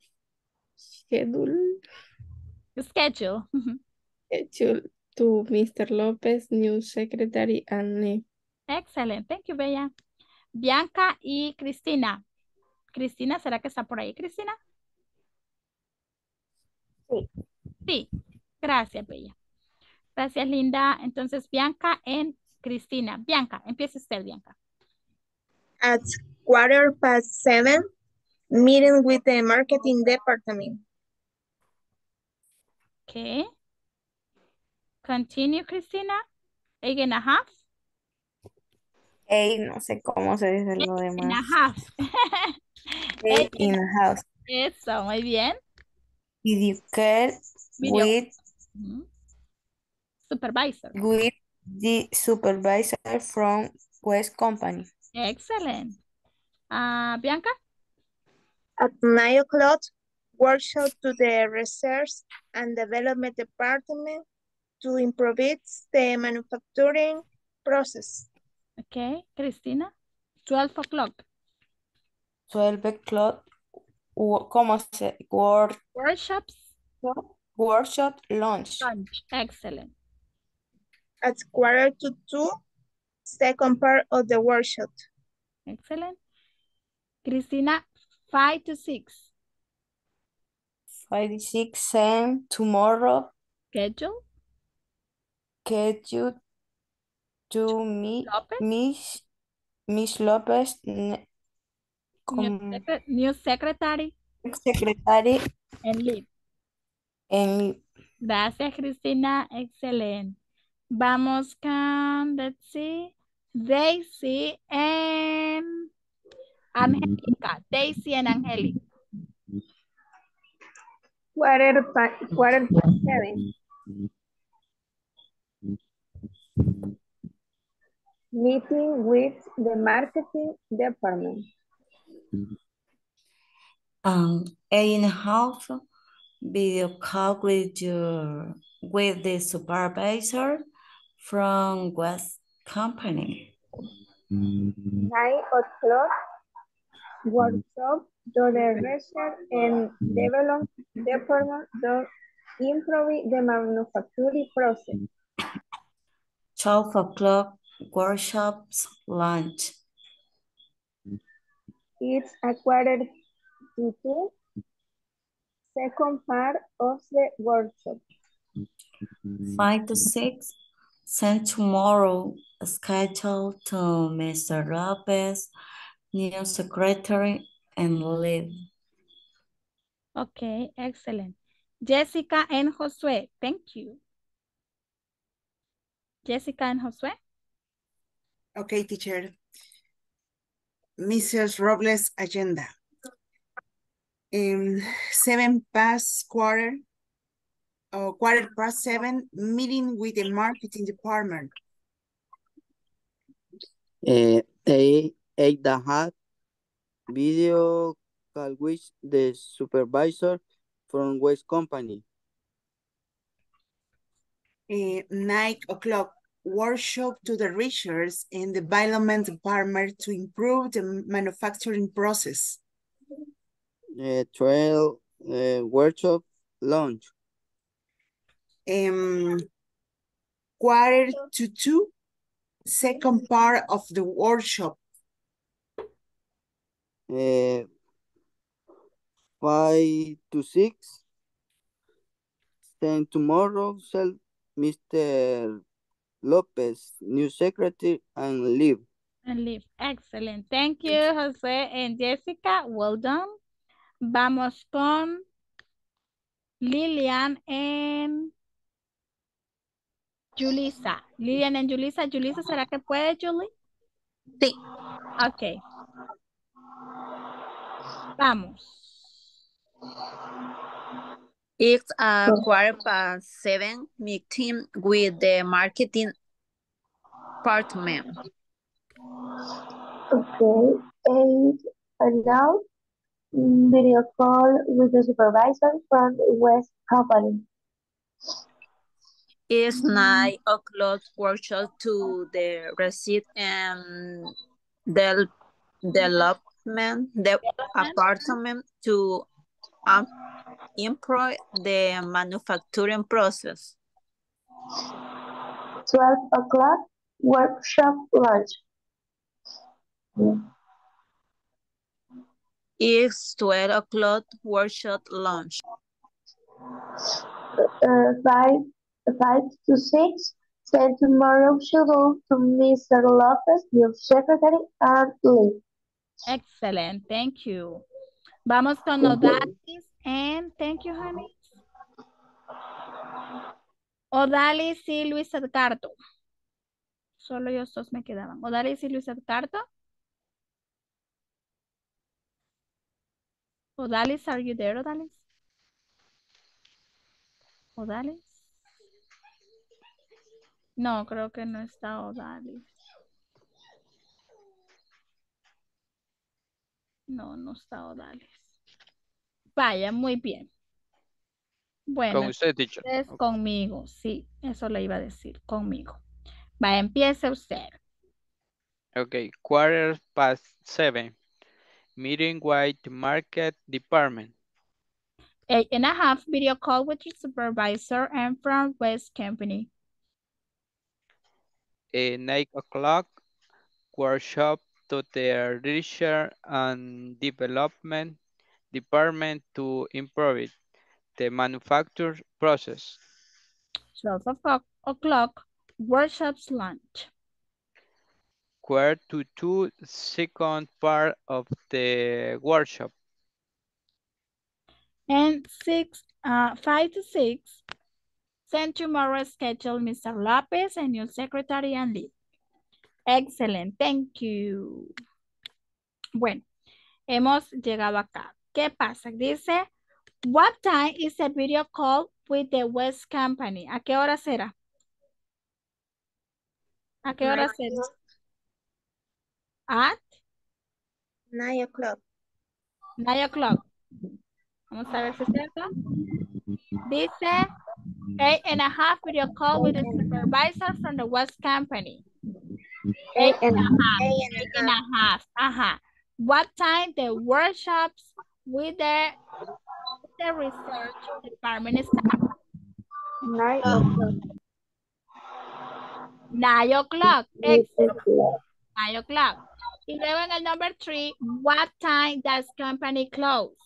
schedule. Mm-hmm. Schedule to Mr. Lopez, new secretary, and me. Excellent. Thank you, Bella. Bianca y Cristina. Cristina, ¿será que está por ahí, Cristina? Sí, gracias, Bella. Gracias, Linda. Entonces, Bianca y Cristina. Bianca, empieza usted, Bianca. At 7:15, meeting with the marketing department. Okay. Continue, Cristina. 8:30. No sé cómo se dice lo demás. 8:30. Eso, muy bien. Supervisor. With the supervisor from West Company. Excellent. Bianca? At 9:00, workshop to the research and development department to improve the manufacturing process. Okay, Cristina? 12:00. 12:00. ¿Cómo se? Workshop lunch. Excellent. At 1:45, second part of the workshop. Excellent. Cristina, 5 to 6. 5 to 6, same tomorrow. Schedule to Miss Lopez. New secretary. Secretary. And leave. Gracias, Cristina. Excelente. Vamos con, let's see, Daisy and Angélica. Daisy and Angélica. 7:15. Meeting with the marketing department. 8:30. Video call with the supervisor from West Company. 9:00. Workshop to the research and development department to improve the manufacturing process. 12:00. Workshops lunch. It's 1:45. Second part of the workshop. 5 to 6. Send tomorrow schedule to Mr. Lopez, new secretary, and leave. Okay, excellent. Jessica and Josué, thank you. Jessica and Josué. Okay, teacher. Mrs. Robles' agenda. 7:15, meeting with the marketing department. 8:30, video call with the supervisor from West Company. 9:00, workshop to the research in the development department to improve the manufacturing process. 12, workshop launch. quarter to two, second part of the workshop. 5 to 6. Then tomorrow, sell Mr. Lopez, new secretary, and leave. And leave. Excellent. Thank you, Jose and Jessica. Well done. Vamos con Lilian and Julissa. Lilian and Julissa. Julissa, ¿será que puede, Julie? Sí. Ok. Vamos. It's a 7:15 meeting with the marketing department. Okay, and now video call with the supervisor from West Company. It's 9 o'clock workshop to the receipt and the development, the apartment to improve the manufacturing process. 12 o'clock workshop lunch. It's 12 o'clock workshop lunch. 5 to 6. Then tomorrow schedule to Mr. Lopez, your secretary, and leave. Excellent, thank you. Vamos con Odalis, and thank you, honey. Odalis y Luis Edgardo. Solo ellos dos me quedaban. Odalis y Luis Edgardo. Odalis, are you there, Odalis? Odalis. No, creo que no está Odalis. No, no está Odalis. Vaya, muy bien. Bueno, con usted, teacher. Es conmigo, sí, eso le iba a decir, conmigo. Vaya, empiece usted. Ok, 7:15. Meeting with market department. 8:30, video call with your supervisor and from West Company. 9 o'clock, workshop to their research and development department to improve the manufacture process. 12 o'clock, workshops lunch. 1:45, second part of the workshop. And 5 to 6, send tomorrow schedule Mr. Lopez and your secretary and leave. Excellent, thank you. Bueno, hemos llegado acá. ¿Qué pasa? Dice, what time is the video call with the West Company? ¿A qué hora será? ¿A qué hora será? At 9 o'clock. 9 o'clock. Vamos a ver si es cierto. Dice, 8:30 video call with the supervisor from the West Company. 8:30. Ajá. What time the workshops with the research department start? 9 o'clock. 9 o'clock. 9 o'clock. Y luego en el number 3, what time does company close?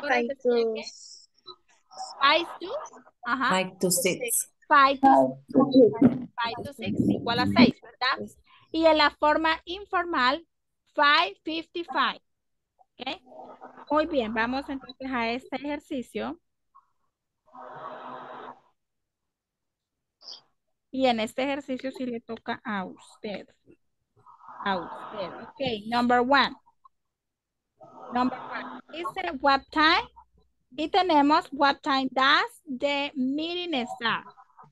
5 to 6. 5 to 6 igual a 6, ¿verdad? Y en la forma informal, 5:55. ¿Okay? Muy bien, vamos entonces a este ejercicio. Y en este ejercicio sí le toca a usted. A usted. Ok, number 1. Number 1. Dice, what time? Y tenemos, what time does the meeting start?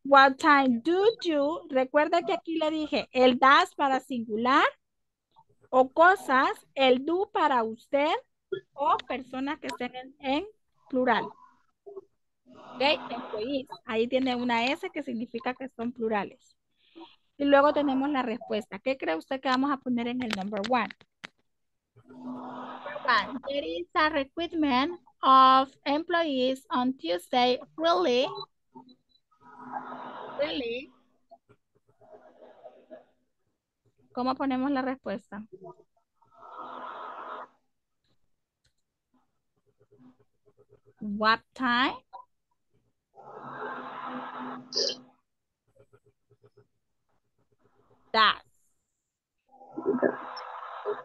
What time do you, recuerda que aquí le dije el das para singular o cosas, el do para usted o personas que estén en plural. Okay, employees. Ahí tiene una S que significa que son plurales. Y luego tenemos la respuesta. ¿Qué cree usted que vamos a poner en el number 1? Number 1. There is a recruitment of employees on Tuesday, really? really. ¿Cómo ponemos la respuesta? What time? That.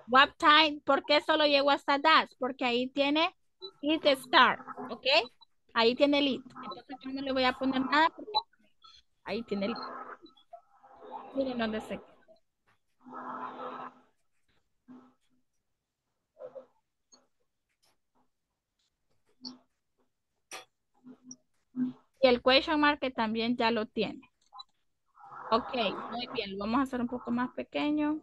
What time? ¿Por qué solo llegó hasta that? Porque ahí tiene it start, ¿ok? Ahí tiene el it. Entonces yo no le voy a poner nada porque ahí tiene el it. Miren dónde se queda. Y el question mark que también ya lo tiene. Ok, muy bien. Lo vamos a hacer un poco más pequeño.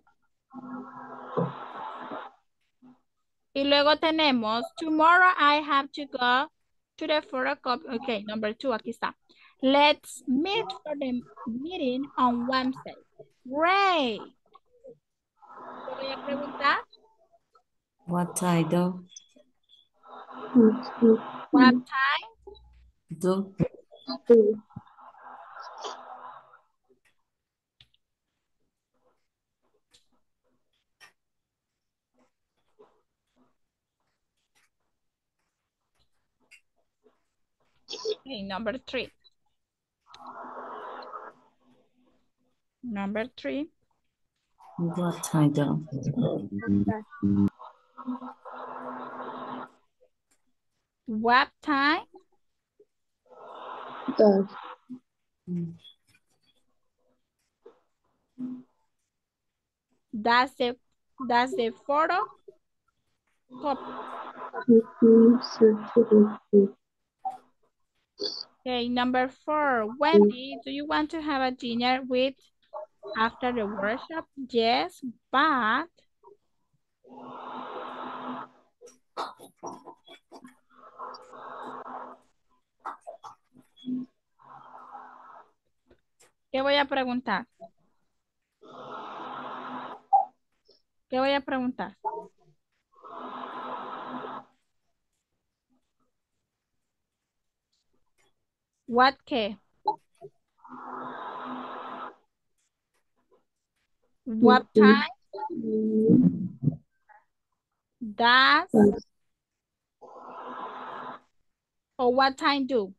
Y luego tenemos, tomorrow I have to go to the photocopy. Ok, number 2, aquí está. Let's meet for the meeting on Wednesday. Great. Te voy a preguntar. What time do? What time? Do. Okay, number 3. Number 3. What time do? What time? Does. That's the photo copy. Okay, number 4. Wendy, do you want to have a dinner with after the workshop? Yes, but ¿qué voy a preguntar? ¿Qué voy a preguntar? What qué? What time? Does. Or what time do?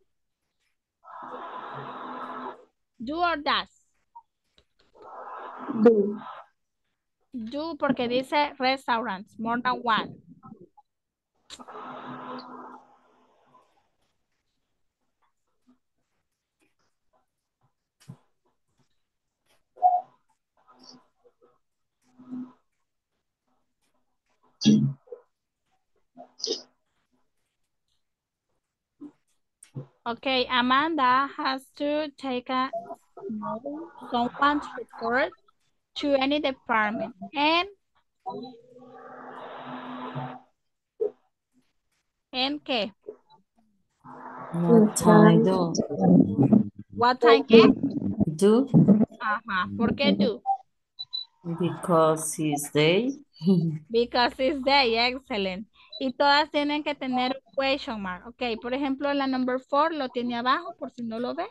Do or does? Do. Do porque dice restaurants, more than one. Okay, Amanda has to take a someone to report to any department and qué? What time do? What time qué? Do. Ajá, ¿por qué do? Because it's day. Because it's day, excellent. Y todas tienen que tener un question mark. Ok, por ejemplo, la number 4 lo tiene abajo, por si no lo ve.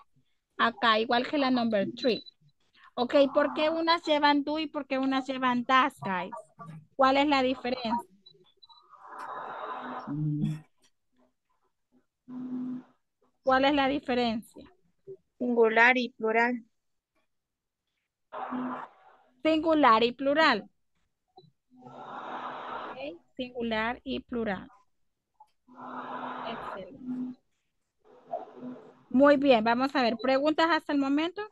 Acá, igual que la number 3. Ok, ¿por qué unas llevan do y por qué unas llevan das, guys? ¿Cuál es la diferencia? ¿Cuál es la diferencia? Singular y plural. Singular y plural. Okay. Singular y plural. Excelente. Muy bien, vamos a ver. ¿Preguntas hasta el momento?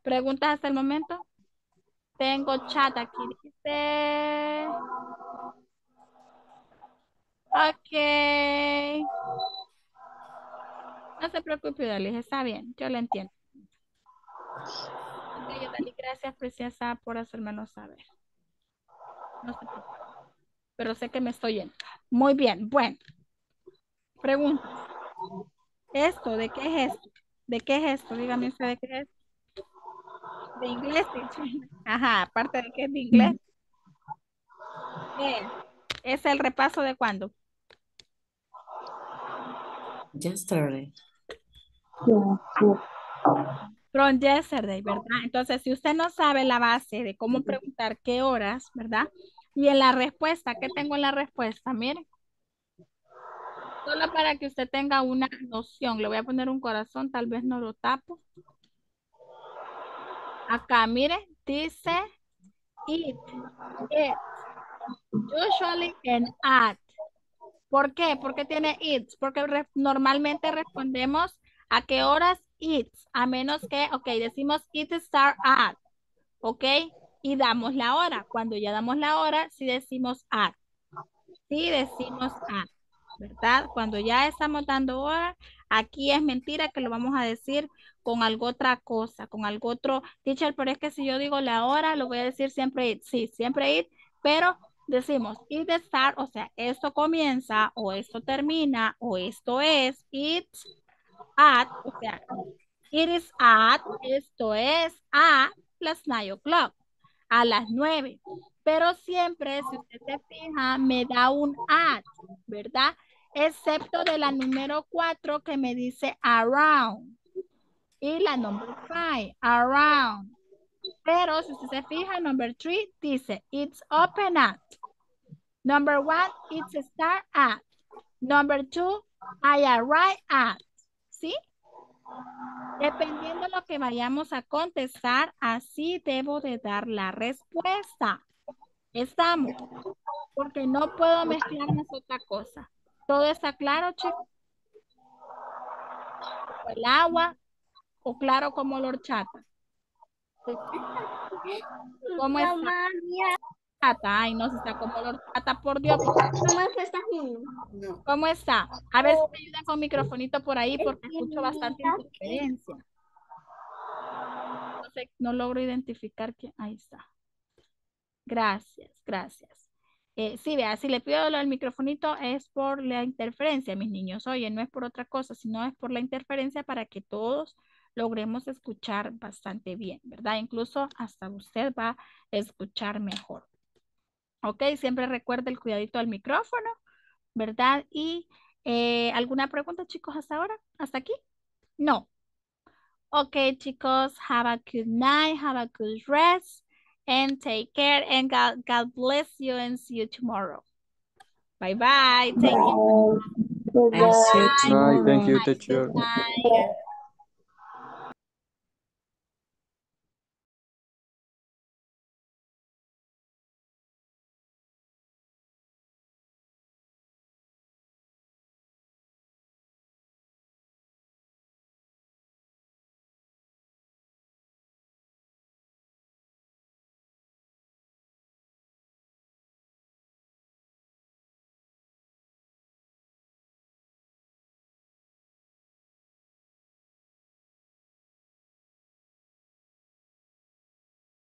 ¿Preguntas hasta el momento? Tengo chat aquí. Dice... Ok. No se preocupe, Dalis, está bien, yo la entiendo. Okay, Dalis, gracias, preciosa, por hacérmelo saber. No se preocupe. Pero sé que me estoy yendo. Muy bien, bueno. Pregunta. ¿Esto de qué es esto? ¿De qué es esto? Dígame usted de qué es. De inglés. Ajá, aparte de que es de inglés. ¿Es el repaso de cuándo? yesterday. From yesterday, ¿verdad? Entonces, si usted no sabe la base de cómo preguntar qué horas, ¿verdad? Y en la respuesta, ¿qué tengo en la respuesta? Miren. Solo para que usted tenga una noción. Le voy a poner un corazón, tal vez no lo tapo. Acá, miren, dice it, usually an at. ¿Por qué? Porque tiene it's. Porque normalmente respondemos a qué horas it's. A menos que, ok, decimos it start at. Ok, y damos la hora. Cuando ya damos la hora, sí decimos at. Sí decimos at. ¿Verdad? Cuando ya estamos dando hora, aquí es mentira que lo vamos a decir con algo otra cosa, con algo otro. Teacher, pero es que si yo digo la hora, lo voy a decir siempre it. Sí, siempre it, pero decimos it start, o sea, esto comienza, o esto termina, o esto es, it's at, o sea, it is at, esto es a las 9 o'clock, a las 9. Pero siempre, si usted se fija, me da un at, ¿verdad? Excepto de la número 4 que me dice around. Y la number 5, around. Pero si usted se fija, number 3 dice, it's open at. Number 1, it's start at. Number 2, I arrive at. ¿Sí? Dependiendo de lo que vayamos a contestar, así debo de dar la respuesta. Estamos. Porque no puedo mezclarnos otra cosa. ¿Todo está claro, chicos? El agua. ¿O claro como la horchata? ¿Cómo está? Ay, no, si está como la horchata, por Dios. ¿Cómo está? A ver si me ayudan con microfonito por ahí porque escucho bastante interferencia. No sé, no logro identificar quién. Ahí está. Gracias, gracias. Sí, vea, si le pido el microfonito es por la interferencia, mis niños. Oye, no es por otra cosa, sino es por la interferencia para que todos logremos escuchar bastante bien, ¿verdad? Incluso hasta usted va a escuchar mejor. Ok, siempre recuerde el cuidadito al micrófono, ¿verdad? Y ¿alguna pregunta, chicos, hasta ahora? ¿Hasta aquí? No. Ok, chicos, have a good night, have a good rest, and take care, and God bless you, and see you tomorrow. Bye-bye. Thank you. Bye. Thank you, teacher. Bye.